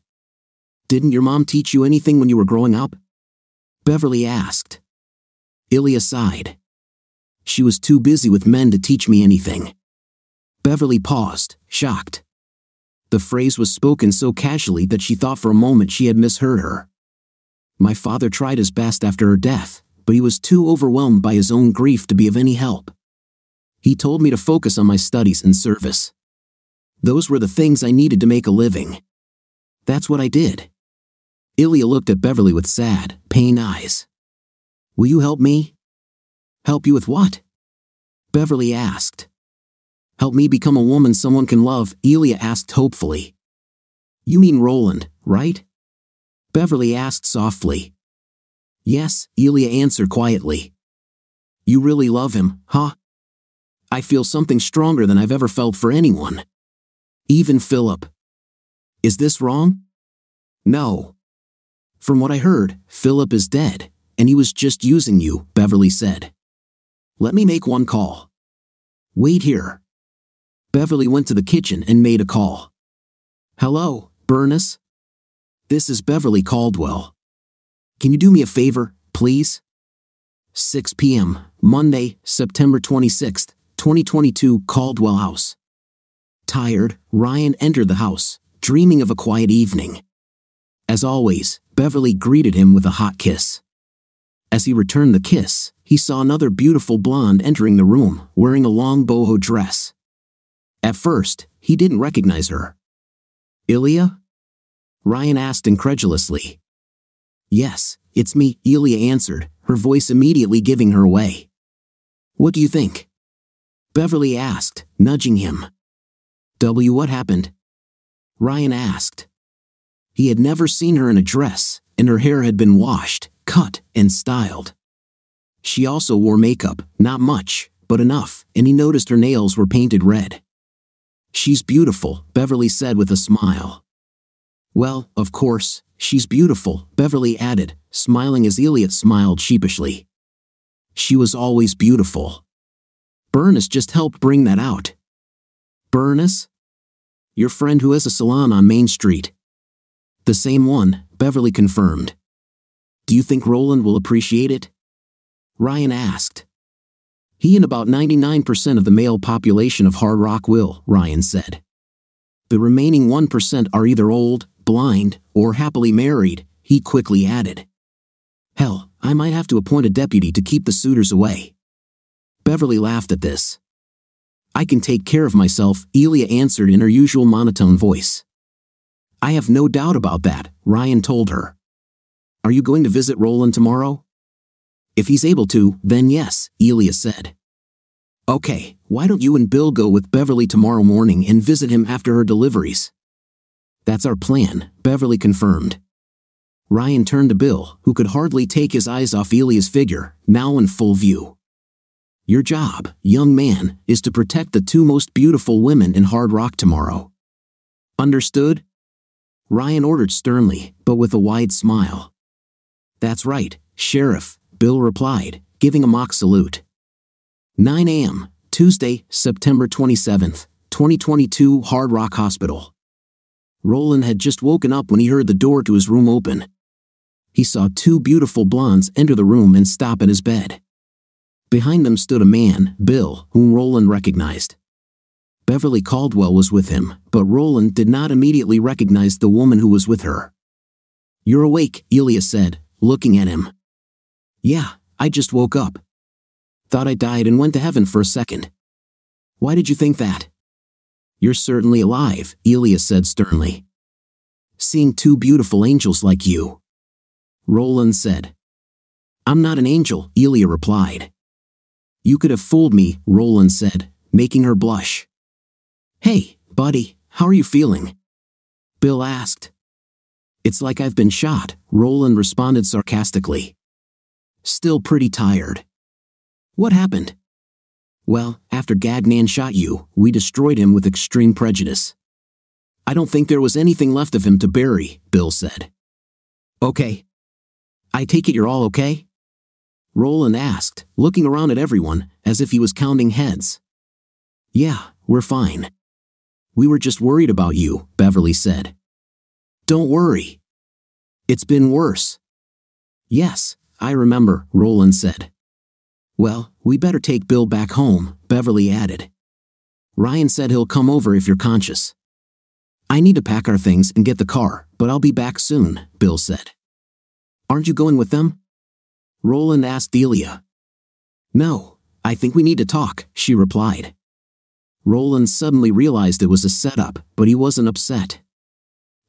Didn't your mom teach you anything when you were growing up? Beverly asked. Ilya sighed. She was too busy with men to teach me anything. Beverly paused, shocked. The phrase was spoken so casually that she thought for a moment she had misheard her. My father tried his best after her death, but he was too overwhelmed by his own grief to be of any help. He told me to focus on my studies and service. Those were the things I needed to make a living. That's what I did. Ilya looked at Beverly with sad, pained eyes. Will you help me? Help you with what? Beverly asked. Help me become a woman someone can love, Ilya asked hopefully. You mean Roland, right? Beverly asked softly. Yes, Ilya answered quietly. You really love him, huh? I feel something stronger than I've ever felt for anyone. Even Philip. Is this wrong? No. From what I heard, Philip is dead, and he was just using you, Beverly said. Let me make one call. Wait here. Beverly went to the kitchen and made a call. Hello, Bernice? This is Beverly Caldwell. Can you do me a favor, please? six p m, Monday, September twenty-sixth, twenty twenty-two, Caldwell House. Tired, Ryan entered the house, dreaming of a quiet evening. As always, Beverly greeted him with a hot kiss. As he returned the kiss, he saw another beautiful blonde entering the room, wearing a long boho dress. At first, he didn't recognize her. Ilya? Ryan asked incredulously. Yes, it's me, Ilya answered, her voice immediately giving her away. What do you think? Beverly asked, nudging him. W what happened? Ryan asked. He had never seen her in a dress, and her hair had been washed, cut, and styled. She also wore makeup, not much, but enough, and he noticed her nails were painted red. She's beautiful, Beverly said with a smile. Well, of course, she's beautiful, Beverly added, smiling as Eliot smiled sheepishly. She was always beautiful. Bernice just helped bring that out. Bernice? Your friend who has a salon on Main Street. The same one, Beverly confirmed. Do you think Roland will appreciate it? Ryan asked. He and about ninety-nine percent of the male population of Hard Rock will, Ryan said. The remaining one percent are either old, blind, or happily married, he quickly added. Hell, I might have to appoint a deputy to keep the suitors away. Beverly laughed at this. I can take care of myself, Ilya answered in her usual monotone voice. I have no doubt about that, Ryan told her. Are you going to visit Roland tomorrow? If he's able to, then yes, Ilya said. Okay, why don't you and Bill go with Beverly tomorrow morning and visit him after her deliveries? That's our plan, Beverly confirmed. Ryan turned to Bill, who could hardly take his eyes off Ilya's figure, now in full view. Your job, young man, is to protect the two most beautiful women in Hard Rock tomorrow. Understood? Ryan ordered sternly, but with a wide smile. That's right, Sheriff, Bill replied, giving a mock salute. nine a m, Tuesday, September twenty-seventh, twenty twenty-two, Hard Rock Hospital. Roland had just woken up when he heard the door to his room open. He saw two beautiful blondes enter the room and stop at his bed. Behind them stood a man, Bill, whom Roland recognized. Beverly Caldwell was with him, but Roland did not immediately recognize the woman who was with her. "You're awake," Ilya said, looking at him. "Yeah, I just woke up. Thought I died and went to heaven for a second." "Why did you think that?" "You're certainly alive," Ilya said sternly. "Seeing two beautiful angels like you," Roland said. "I'm not an angel," Ilya replied. "You could have fooled me," Roland said, making her blush. "Hey, buddy, how are you feeling?" Bill asked. "It's like I've been shot," Roland responded sarcastically. "Still pretty tired." "What happened?" "Well, after Gagnon shot you, we destroyed him with extreme prejudice. I don't think there was anything left of him to bury," Bill said. "Okay. I take it you're all okay?" Roland asked, looking around at everyone, as if he was counting heads. "Yeah, we're fine. We were just worried about you," Beverly said. "Don't worry. It's been worse." "Yes, I remember," Roland said. "Well, we better take Bill back home," Beverly added. "Ryan said he'll come over if you're conscious." "I need to pack our things and get the car, but I'll be back soon," Bill said. "Aren't you going with them?" Roland asked Ilya. "No, I think we need to talk," she replied. Roland suddenly realized it was a setup, but he wasn't upset.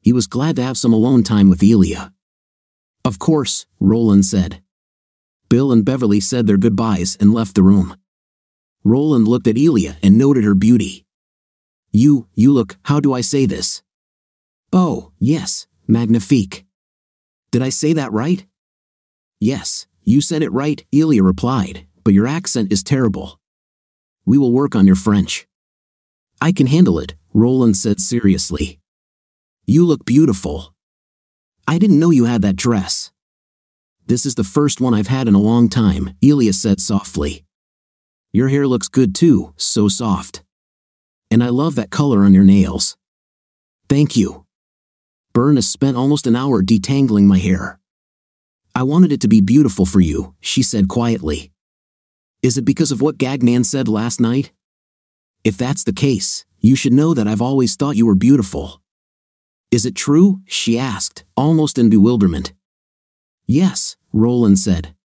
He was glad to have some alone time with Ilya. "Of course," Roland said. Bill and Beverly said their goodbyes and left the room. Roland looked at Ilya and noted her beauty. You, you look, how do I say this? Oh, yes, magnifique. Did I say that right? Yes, you said it right, Ilya replied, but your accent is terrible. We will work on your French. I can handle it, Roland said seriously. You look beautiful. I didn't know you had that dress. This is the first one I've had in a long time, Ilya said softly. Your hair looks good too, so soft. And I love that color on your nails. Thank you. Bernice spent almost an hour detangling my hair. I wanted it to be beautiful for you, she said quietly. Is it because of what Gagnon said last night? If that's the case, you should know that I've always thought you were beautiful. Is it true? She asked, almost in bewilderment. Yes, Roland said.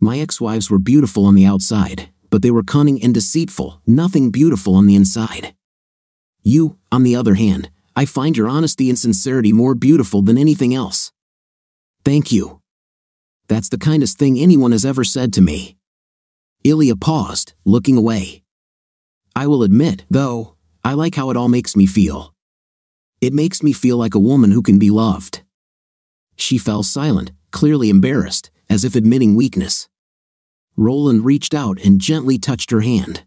My ex-wives were beautiful on the outside, but they were cunning and deceitful, nothing beautiful on the inside. You, on the other hand, I find your honesty and sincerity more beautiful than anything else. Thank you. That's the kindest thing anyone has ever said to me. Ilya paused, looking away. I will admit, though, I like how it all makes me feel. It makes me feel like a woman who can be loved. She fell silent, clearly embarrassed, as if admitting weakness. Roland reached out and gently touched her hand.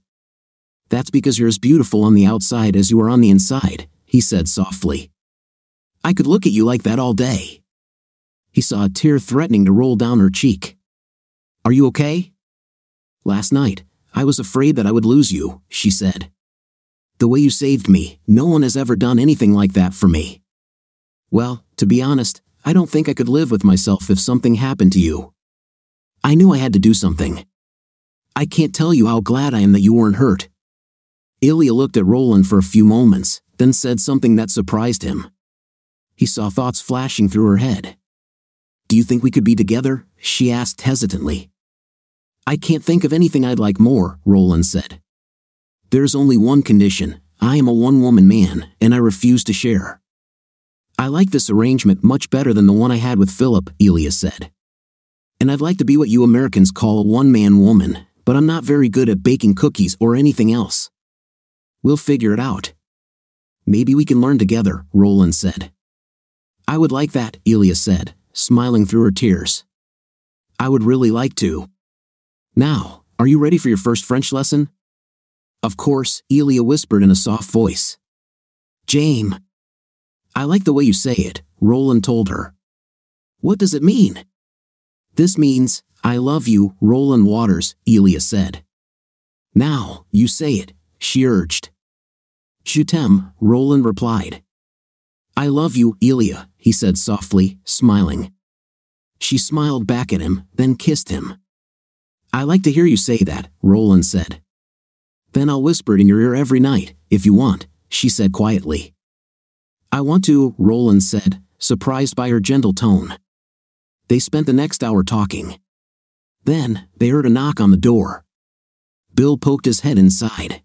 That's because you're as beautiful on the outside as you are on the inside, he said softly. I could look at you like that all day. He saw a tear threatening to roll down her cheek. Are you okay? Last night, I was afraid that I would lose you, she said. The way you saved me, no one has ever done anything like that for me. Well, to be honest, I don't think I could live with myself if something happened to you. I knew I had to do something. I can't tell you how glad I am that you weren't hurt. Ilya looked at Roland for a few moments, then said something that surprised him. He saw thoughts flashing through her head. Do you think we could be together? She asked hesitantly. I can't think of anything I'd like more, Roland said. There's only one condition. I am a one-woman man, and I refuse to share. I like this arrangement much better than the one I had with Philip, Ilya said. And I'd like to be what you Americans call a one-man woman, but I'm not very good at baking cookies or anything else. We'll figure it out. Maybe we can learn together, Roland said. I would like that, Ilya said, smiling through her tears. I would really like to. Now, are you ready for your first French lesson? Of course, Ilya whispered in a soft voice. Jame. I like the way you say it, Roland told her. What does it mean? This means, I love you, Roland Waters, Ilya said. Now, you say it, she urged. Je t'aime, Roland replied. I love you, Ilya, he said softly, smiling. She smiled back at him, then kissed him. I like to hear you say that, Roland said. Then I'll whisper it in your ear every night, if you want, she said quietly. I want to, Roland said, surprised by her gentle tone. They spent the next hour talking. Then, they heard a knock on the door. Bill poked his head inside.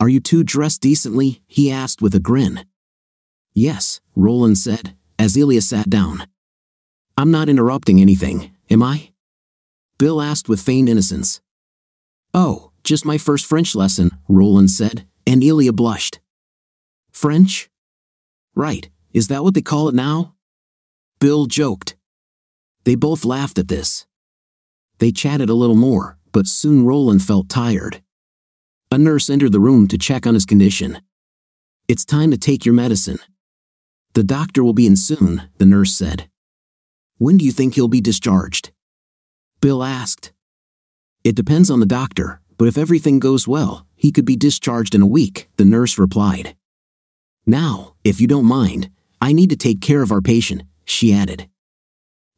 Are you two dressed decently? He asked with a grin. Yes, Roland said, as Ilya sat down. I'm not interrupting anything, am I? Bill asked with feigned innocence. Oh, just my first French lesson, Roland said, and Ilya blushed. French? Right, is that what they call it now? Bill joked. They both laughed at this. They chatted a little more, but soon Roland felt tired. A nurse entered the room to check on his condition. It's time to take your medicine. The doctor will be in soon, the nurse said. When do you think he'll be discharged? Bill asked. It depends on the doctor, but if everything goes well, he could be discharged in a week, the nurse replied. Now, if you don't mind, I need to take care of our patient, she added.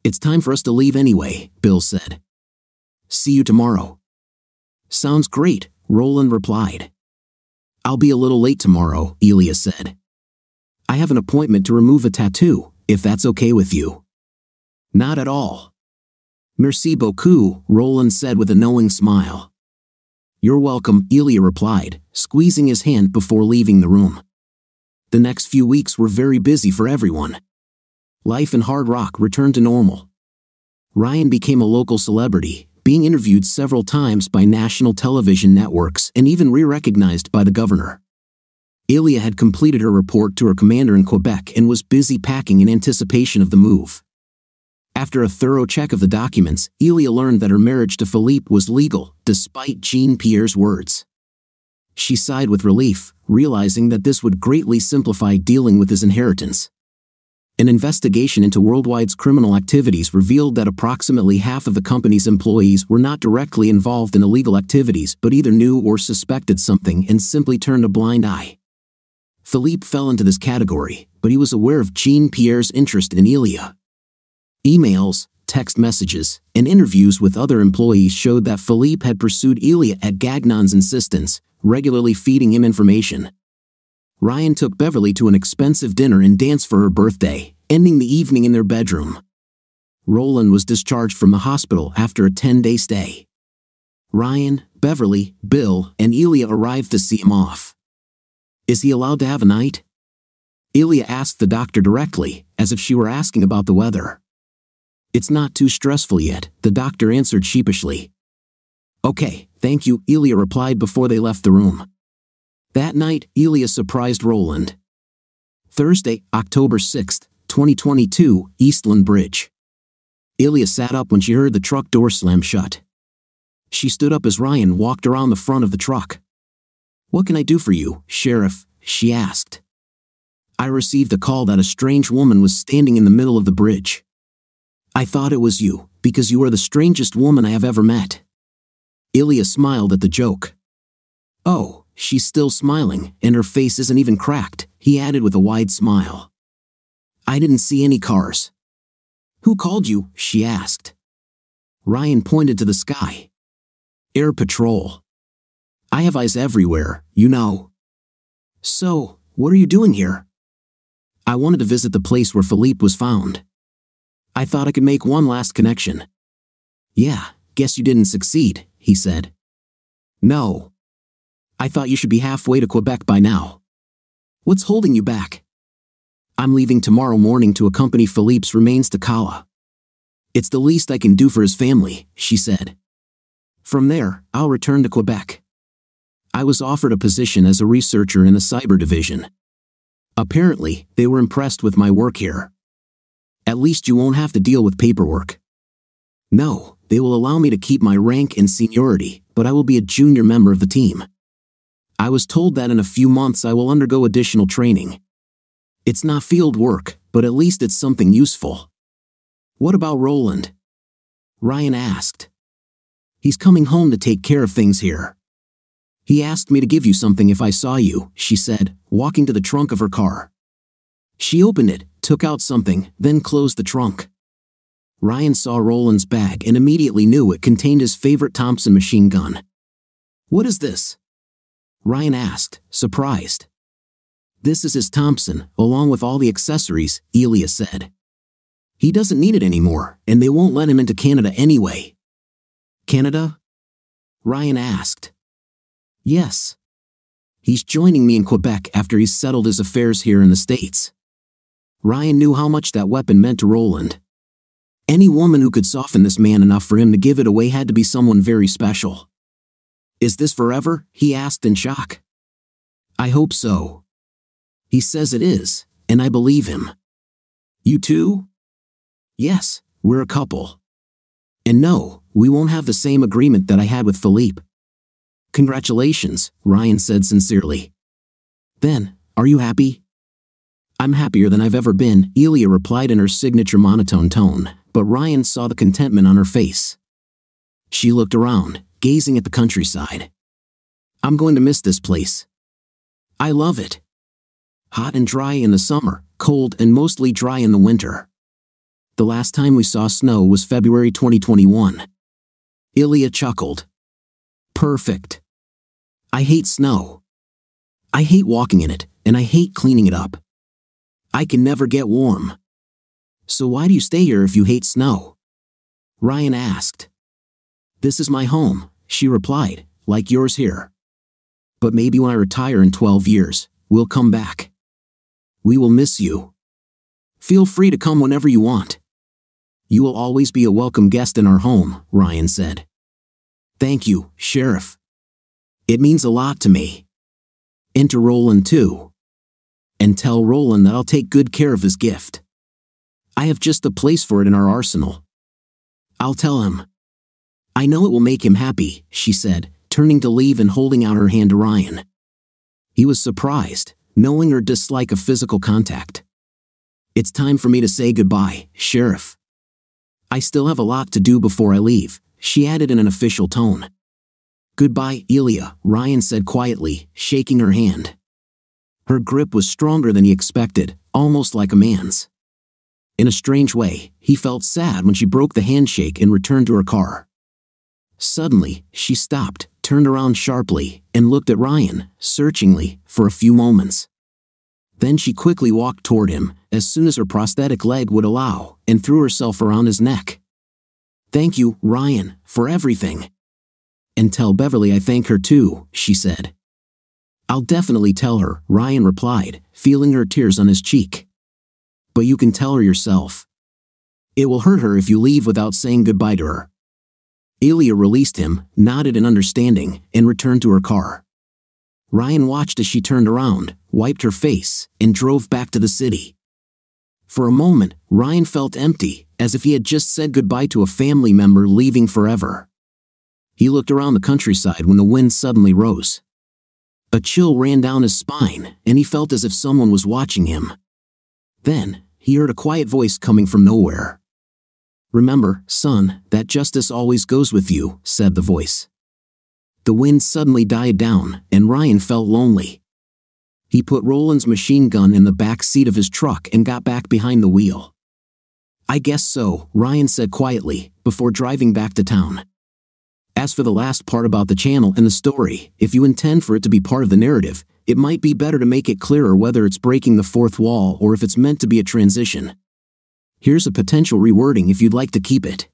It's time for us to leave anyway, Bill said. See you tomorrow. Sounds great, Roland replied. I'll be a little late tomorrow, Ilya said. I have an appointment to remove a tattoo, if that's okay with you. Not at all. Merci beaucoup, Roland said with a knowing smile. You're welcome, Ilya replied, squeezing his hand before leaving the room. The next few weeks were very busy for everyone. Life in Hard Rock returned to normal. Ryan became a local celebrity, being interviewed several times by national television networks and even re-recognized by the governor. Ilya had completed her report to her commander in Quebec and was busy packing in anticipation of the move. After a thorough check of the documents, Ilya learned that her marriage to Philippe was legal, despite Jean-Pierre's words. She sighed with relief, realizing that this would greatly simplify dealing with his inheritance. An investigation into Worldwide's criminal activities revealed that approximately half of the company's employees were not directly involved in illegal activities but either knew or suspected something and simply turned a blind eye. Philippe fell into this category, but he was aware of Jean-Pierre's interest in Ilya. Emails, text messages, and interviews with other employees showed that Philippe had pursued Ilya at Gagnon's insistence, regularly feeding him information. Ryan took Beverly to an expensive dinner and dance for her birthday, ending the evening in their bedroom. Roland was discharged from the hospital after a ten-day stay. Ryan, Beverly, Bill, and Ilya arrived to see him off. Is he allowed to have a night? Ilya asked the doctor directly, as if she were asking about the weather. It's not too stressful yet, the doctor answered sheepishly. Okay, thank you, Ilya replied before they left the room. That night, Ilya surprised Roland. Thursday, October sixth, twenty twenty-two, Eastland Bridge. Ilya sat up when she heard the truck door slam shut. She stood up as Ryan walked around the front of the truck. What can I do for you, Sheriff? She asked. I received a call that a strange woman was standing in the middle of the bridge. I thought it was you, because you are the strangest woman I have ever met. Ilya smiled at the joke. Oh. She's still smiling, and her face isn't even cracked, he added with a wide smile. I didn't see any cars. Who called you? She asked. Ryan pointed to the sky. Air Patrol. I have eyes everywhere, you know. So, what are you doing here? I wanted to visit the place where Philippe was found. I thought I could make one last connection. Yeah, guess you didn't succeed, he said. No. I thought you should be halfway to Quebec by now. What's holding you back? I'm leaving tomorrow morning to accompany Philippe's remains to Kala. It's the least I can do for his family, she said. From there, I'll return to Quebec. I was offered a position as a researcher in the cyber division. Apparently, they were impressed with my work here. At least you won't have to deal with paperwork. No, they will allow me to keep my rank and seniority, but I will be a junior member of the team. I was told that in a few months I will undergo additional training. It's not field work, but at least it's something useful. What about Roland? Ryan asked. He's coming home to take care of things here. He asked me to give you something if I saw you, she said, walking to the trunk of her car. She opened it, took out something, then closed the trunk. Ryan saw Roland's bag and immediately knew it contained his favorite Thompson machine gun. "What is this?" Ryan asked, surprised. "This is his Thompson, along with all the accessories," Ilya said. "He doesn't need it anymore, and they won't let him into Canada anyway." "Canada?" Ryan asked. "Yes. He's joining me in Quebec after he's settled his affairs here in the States." Ryan knew how much that weapon meant to Roland. Any woman who could soften this man enough for him to give it away had to be someone very special. "Is this forever?" he asked in shock. "I hope so. He says it is, and I believe him." "You too?" "Yes, we're a couple. And no, we won't have the same agreement that I had with Philippe." "Congratulations," Ryan said sincerely. "Then, are you happy?" "I'm happier than I've ever been," Ilya replied in her signature monotone tone, but Ryan saw the contentment on her face. She looked around, gazing at the countryside. "I'm going to miss this place. I love it. Hot and dry in the summer, cold and mostly dry in the winter. The last time we saw snow was February twenty twenty-one. Ilya chuckled. "Perfect. I hate snow. I hate walking in it, and I hate cleaning it up. I can never get warm. So why do you stay here if you hate snow?" Ryan asked. "This is my home," she replied, "like yours here. But maybe when I retire in twelve years, we'll come back. We will miss you. Feel free to come whenever you want. You will always be a welcome guest in our home," Ryan said. "Thank you, Sheriff. It means a lot to me. And to Roland too. And tell Roland that I'll take good care of his gift. I have just the place for it in our arsenal. I'll tell him. I know it will make him happy," she said, turning to leave and holding out her hand to Ryan. He was surprised, knowing her dislike of physical contact. "It's time for me to say goodbye, Sheriff. I still have a lot to do before I leave," she added in an official tone. "Goodbye, Ilya," Ryan said quietly, shaking her hand. Her grip was stronger than he expected, almost like a man's. In a strange way, he felt sad when she broke the handshake and returned to her car. Suddenly, she stopped, turned around sharply, and looked at Ryan, searchingly, for a few moments. Then she quickly walked toward him, as soon as her prosthetic leg would allow, and threw herself around his neck. "Thank you, Ryan, for everything. And tell Beverly I thank her too," she said. "I'll definitely tell her," Ryan replied, feeling her tears on his cheek. "But you can tell her yourself. It will hurt her if you leave without saying goodbye to her." Ilya released him, nodded in understanding, and returned to her car. Ryan watched as she turned around, wiped her face, and drove back to the city. For a moment, Ryan felt empty, as if he had just said goodbye to a family member leaving forever. He looked around the countryside when the wind suddenly rose. A chill ran down his spine, and he felt as if someone was watching him. Then, he heard a quiet voice coming from nowhere. "Remember, son, that justice always goes with you," said the voice. The wind suddenly died down, and Ryan felt lonely. He put Roland's machine gun in the back seat of his truck and got back behind the wheel. "I guess so," Ryan said quietly, before driving back to town. "As for the last part about the channel and the story, if you intend for it to be part of the narrative, it might be better to make it clearer whether it's breaking the fourth wall or if it's meant to be a transition. Here's a potential rewording if you'd like to keep it."